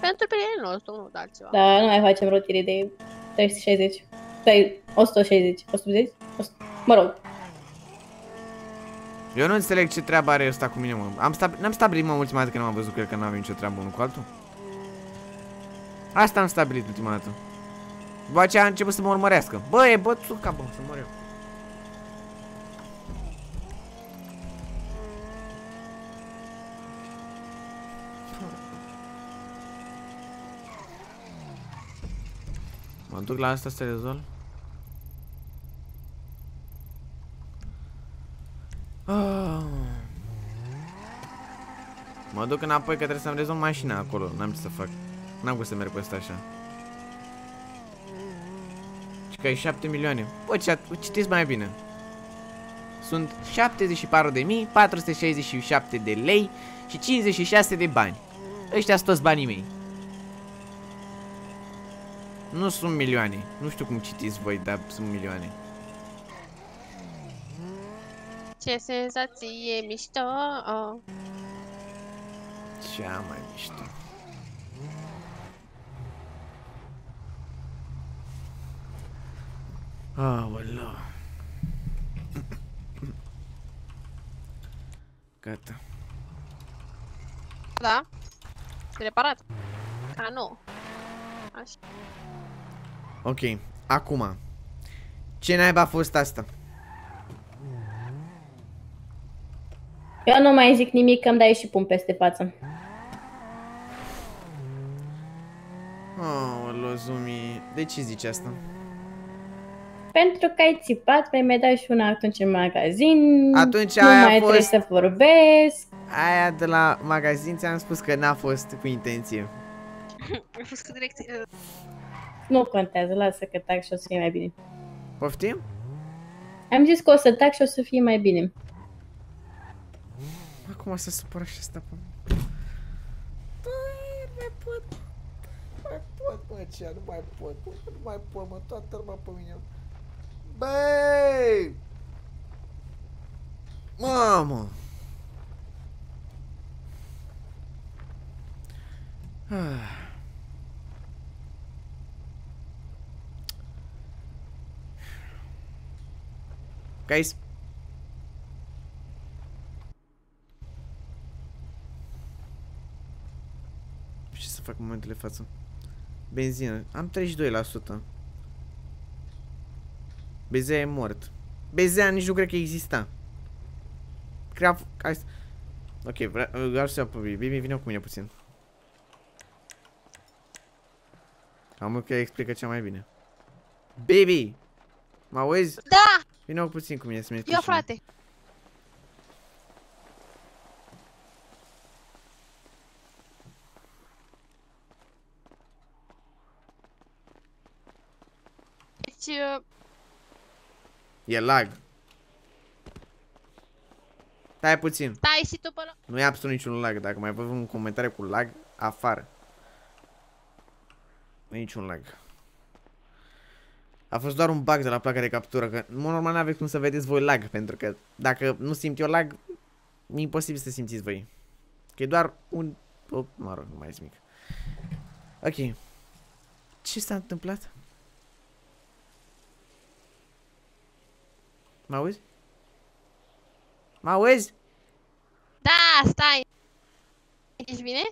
Pentru prietenul nostru, nu, dar altceva. Da, nu mai facem rotire de trei sute șaizeci. o sută șaizeci, o sută optzeci, mă rog. Eu nu înțeleg ce treabă are ăsta cu mine, mă. Am stab n-am stabilit, mă, ultima dată când am văzut că el că n-avem nicio treabă unul cu altul. Asta am stabilit ultima dată. După aceea a început să mă urmărească. Bă, e bățul ca bă, să mor eu. Mă duc la asta să rezolv. Oh. Mă duc înapoi că trebuie să-mi rezolv mașina acolo. N-am ce să fac. N-am cum să merg cu asta așa. Și că e șapte milioane. Bă, citiți mai bine. Sunt șaptezeci și patru de mii patru sute șaizeci și șapte de lei și cincizeci și șase de bani. Ăștia sunt toți banii mei. Nu sunt milioane. Nu știu cum citiți voi, dar sunt milioane. Ce senzație mișto! Oh. Cea mai mișto. Aoleu. Gata. Da. E reparat. Ca nou. Așa. Ok. Acum. Ce naiba a fost asta? Eu nu mai zic nimic că îmi dai și pun peste față. Oh, Lozumi, de ce zici asta? Pentru că ai țipat, vei mai dai și una atunci în magazin. Atunci nu aia mai fost... trebuie să vorbesc. Aia de la magazin ți-am spus că n-a fost cu intenție. A fost cu direct... Nu contează, lasă că tac și o să fie mai bine. Poftim? Am zis că o să tac și o să fie mai bine. Acum să supăr și asta pe mine. Mai pot, mai pot, mă, ce, nu mai pot, nu mai pot, mă, toată lumea pe mine. Băi! Mamă! Ah. Guys. Ce să fac în momentul de față? Benzină. Am treizeci și doi la sută. Bezea e mort. Bezea nici nu cred că exista. Crea... Ok, vreau să iau pe Bibi. Bibi, vine cu mine puțin. Am că explică cea mai bine. Bibi! Mă auzi? Da! Vino puțin cu mine să-mi explici. Eu, frate! Deci... E lag. Stai puțin. Stai și tu până... Nu e absolut niciun lag. Dacă mai văd un comentariu cu lag, afară. Nu e niciun lag. A fost doar un bug de la placa de captură, că în mod normal n-aveți cum să vedeți voi lag, pentru că dacă nu simt eu lag, e imposibil să simțiți voi. Că e doar un... Oh, mă rog, nu mai zic mic. Ok. Ce s-a întâmplat? Mă auzi? Mă auzi? Da, stai! Ești bine?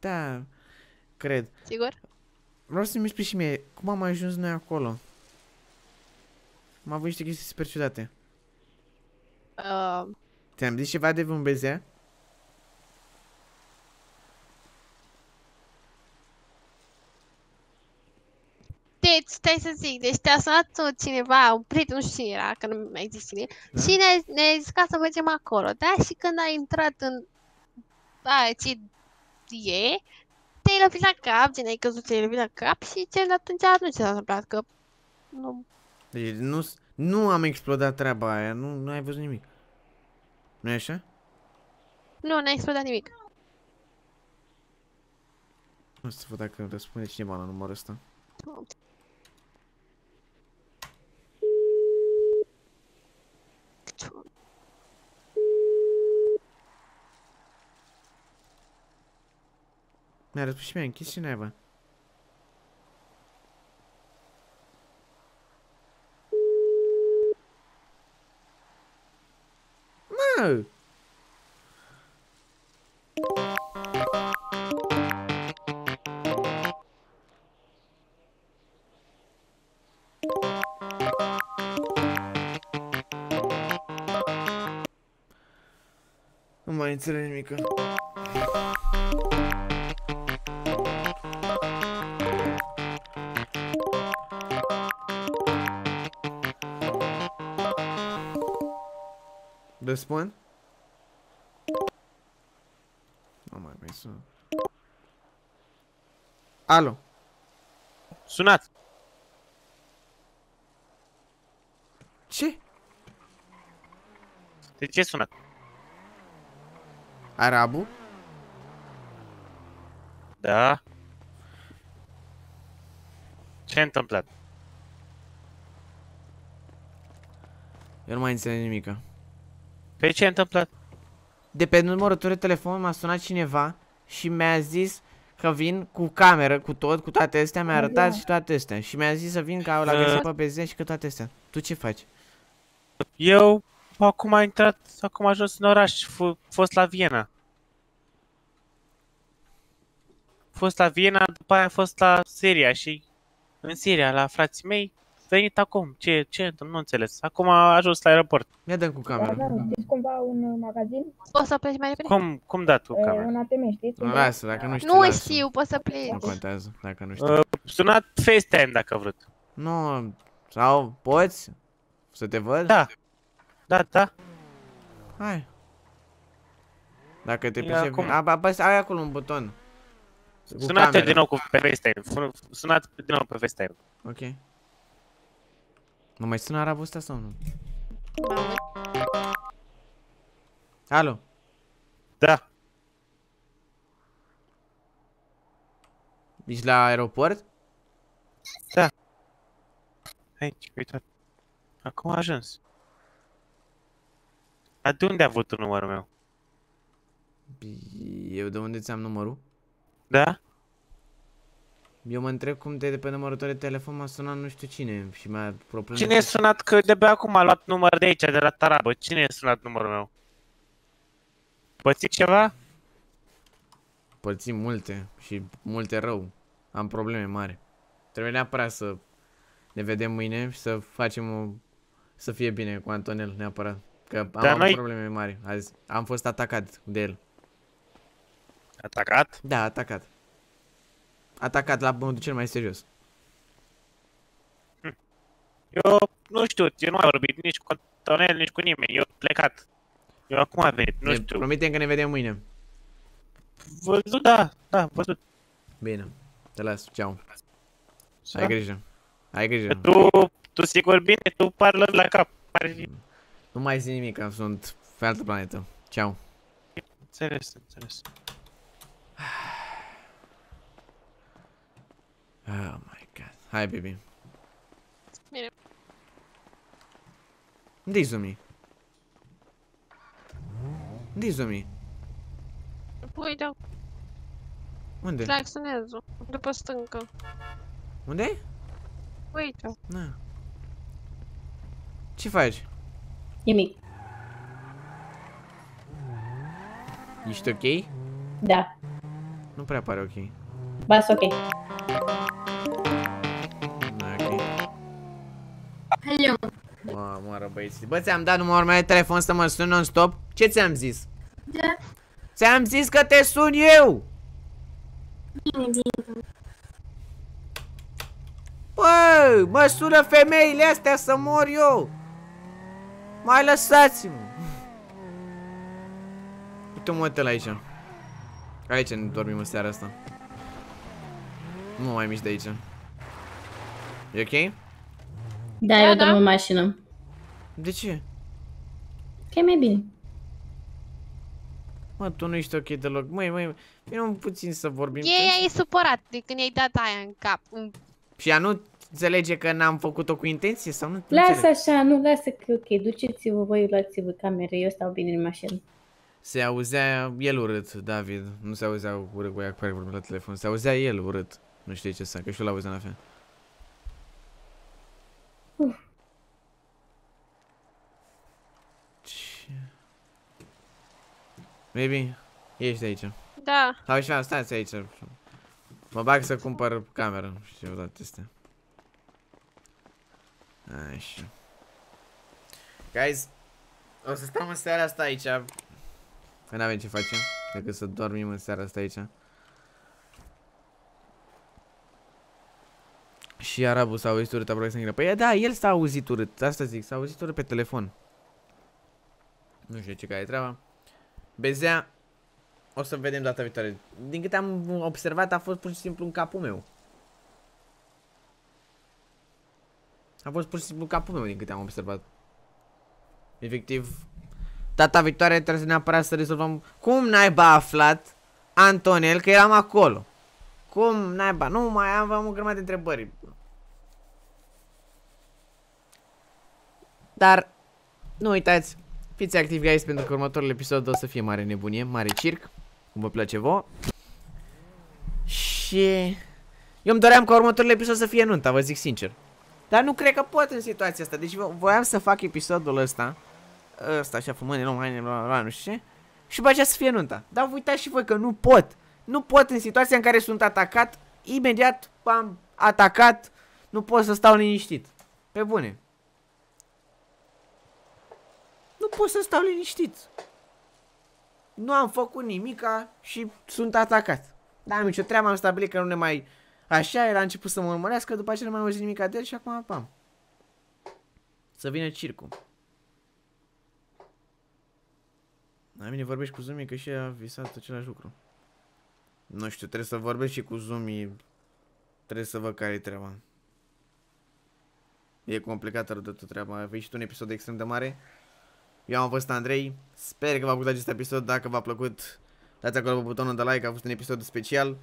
Da, cred. Sigur? Vreau să-mi explici și mie cum am ajuns noi acolo. Am avut niște chestii super ciudate. Uh... Te-am zis ceva de vreun Bezea? Deci, stai să zic, deci te-a sunat cineva, un prieten, nu știu cine era, că nu mi-ai zis cine, da? Și ne-a ne zis ca să mergem acolo, da? Și când ai intrat în... Da, ce e... Te-ai lovit la cap, gen ai căzut, te-ai lovit la cap și cel de atunci nu ți s-a întâmplat, că nu... Deci nu, nu am explodat treaba aia, nu, nu ai văzut nimic. Nu-i așa? Nu, n-a explodat nimic. Nu să văd dacă răspunde cineva la numărul ăsta. Mi-a răspuns și mi-a închis cineva. Mă! Nu mai înțeleg nimic. Răspund? Nu mai mai sună. Alo. Sunați. Ce? De ce sunat? Arabu? Da. Ce-a întâmplat? Eu nu mai înțeleg nimica. Pe ce a întâmplat? De pe numărul tău de telefon m-a sunat cineva și mi-a zis că vin cu cameră, cu tot, cu toate astea, mi-a arătat da. Și toate astea. Și mi-a zis să vin ca la găsă pe Bezea și că toate astea. Tu ce faci? Eu acum a intrat, acum a ajuns în oraș, a fost la Viena. A fost la Viena, după aia a fost la Siria și în Siria, la frații mei, a venit acum. Ce, ce, nu înțeles. Acum a ajuns la aeroport. Ia dă-mi cu camera. Da, da, știți cumva un magazin? Poți să pleci mai repede? Cum, cum da tu camera? E, un A T M, știți? Nu, lasă, dacă nu știu. Nu știu, poți să pleci. Nu contează, dacă nu știu. Uh, sunat FaceTime dacă vrut. Nu, sau poți? Să te văd? Da. Da, da. Hai. Dacă te pisești... Apăsă, ai acolo un buton. Sunați-o din nou pe FaceTime. Sunați din nou pe FaceTime. Ok. Nu mai sună arabul ăsta sau nu? Alo. Da. Ești la aeroport? Da. Aici, uitați. Acum a ajuns. Dar de unde a avut numărul meu? Eu de unde ți-am numărul? Da? Eu mă întreb cum de, de pe numărul tău de telefon m-a sunat nu știu cine și mi-a propus. Cine e sunat? Că de-abia acum a luat număr de aici, de la tarabă. Cine e sunat numărul meu? Păți ceva? Păți multe și multe rău. Am probleme mari. Trebuie neapărat să ne vedem mâine și să facem o... Să fie bine cu Antonel, neapărat. Că am avut noi... probleme mari azi. Am fost atacat de el. Atacat? Da, atacat. Atacat la modul cel mai serios. Eu nu știu, eu nu am vorbit nici cu Antonel, nici cu nimeni. Eu plecat. Eu acum am venit, nu ne știu. Promitem că ne vedem mâine. Văzut, da, da, văzut. Bine, te las, ceau. Da. Ai grijă, ai grijă. Tu, tu sigur bine, tu parlă la cap. Nu mai zi nimic, am sunt pe altă planetă. Ceau. Înțeles, înțeles. Oh my god. Hai, baby. Bine. Unde-i Zumi? Unde-i Zumi? Pui de... Unde? Tracționează. După stâncă. Unde-i? Uite. Na. Ce faci? Nimic. Ești ok? Da. Nu prea pare ok. Ba, ok. Hello. Mă, băieți. Bă, ți-am dat numărul meu de telefon să mă sun non-stop? Ce ți-am zis? Da. Ți-am zis că te sun eu! Bine, bine. Bă, mă sună femeile astea să mor eu! Mai lăsați-mă! Uite-mă, uite-l aici. Aici ne dormim în seara asta. Nu mai mici de aici. E ok? Da, eu dorm în mașină. De ce? Că e mai bine. Mă, tu nu ești ok deloc. Măi, măi, vină puțin să vorbim. Ea e supărat de când i-ai dat aia în cap. Și ea nu înțelege că n-am făcut-o cu intenție sau nu? Lasă așa, nu, lasă că e ok. Duceți-vă voi, luați-vă camere, eu stau bine în mașină. Se auzea el urât, David. Nu se auzea urât cu aia cu care vorbim la telefon. Se auzea el urât. Nu știu ce să, că și eu l-auzeam la fel. Uf. Ce? Baby, ești de aici. Da. Sau așa, stați aici. Mă bag să cumpăr cameră. Știu toate astea. Așa. Guys, o să stăm în seara asta aici. Că n-avem ce facem decât să dormim în seara asta aici. Și arabul s-a auzit urât aproape să îngră. Păi da, el s-a auzit urât, asta zic, s-a auzit urât pe telefon. Nu știu ce care e treaba. Bezea, o să vedem data viitoare. Din câte am observat, a fost pur și simplu în capul meu. A fost pur și simplu în capul meu din câte am observat. Efectiv, data viitoare trebuie să neapărat să rezolvăm. Cum naiba aflat Antonel că eram acolo? Cum naiba? Nu mai am, am o grămadă de întrebări. Dar nu uitați, fiți activi, guys, pentru că următorul episod o să fie mare nebunie, mare circ, cum vă place vouă. Și eu îmi doream ca următorul episod să fie nunta, vă zic sincer. Dar nu cred că pot în situația asta, deci voiam să fac episodul ăsta ăsta așa fumând, nu mai nu știu ce. Și băgea să fie nunta. Dar uitați și voi că nu pot. Nu pot în situația în care sunt atacat. Imediat am atacat. Nu pot să stau liniștit. Pe bune. Nu pot să stau liniștit. Nu am făcut nimica și sunt atacat. Dar am nicio treabă, am stabilit că nu ne mai... Așa, el a început să mă urmărească, după aceea nu mai auzit nimic de el și acum, pam. Să vină circul. La mine vorbești cu Zumi că și a visat același lucru. Nu știu, trebuie să vorbesc și cu Zumi. Trebuie să văd care-i treaba. E complicată toată treaba. A venit și tu un episod extrem de mare. Eu am fost Andrei. Sper că v-a plăcut acest episod. Dacă v-a plăcut, dați acolo pe butonul de like. A fost un episod special.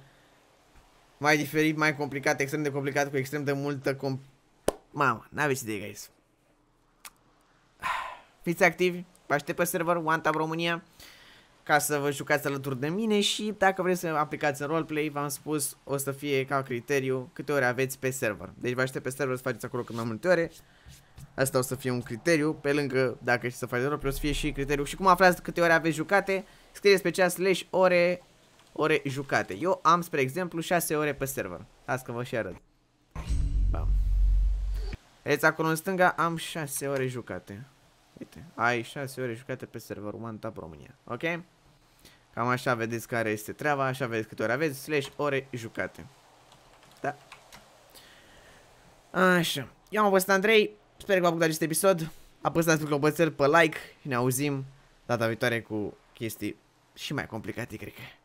Mai diferit, mai complicat, extrem de complicat, cu extrem de multă comp... Mamă, n-aveți idee, guys. Fiți activi, vă aștept pe server OneTap România ca să vă jucați alături de mine și dacă vreți să aplicați în roleplay, v-am spus, o să fie ca criteriu câte ore aveți pe server. Deci vă aștept pe server să faceți acolo cât mai multe ore. Asta o să fie un criteriu, pe lângă dacă și să faceți roleplay, o să fie și criteriu. Și cum aflați câte ore aveți jucate, scrieți pe ceas slash ore... ore jucate. Eu am, spre exemplu, șase ore pe server. Las că vă și arăt. Bam. Vedeți acolo în stânga, am șase ore jucate. Uite, ai șase ore jucate pe server OneTap România. Ok? Cam așa vedeți care este treaba, așa vedeți câte ore aveți, slash ore jucate. Da. Așa. Eu am fost Andrei, sper că v-a plăcut acest episod. Apăsați pe clopoțel, pe like și ne auzim data viitoare cu chestii și mai complicate, cred că.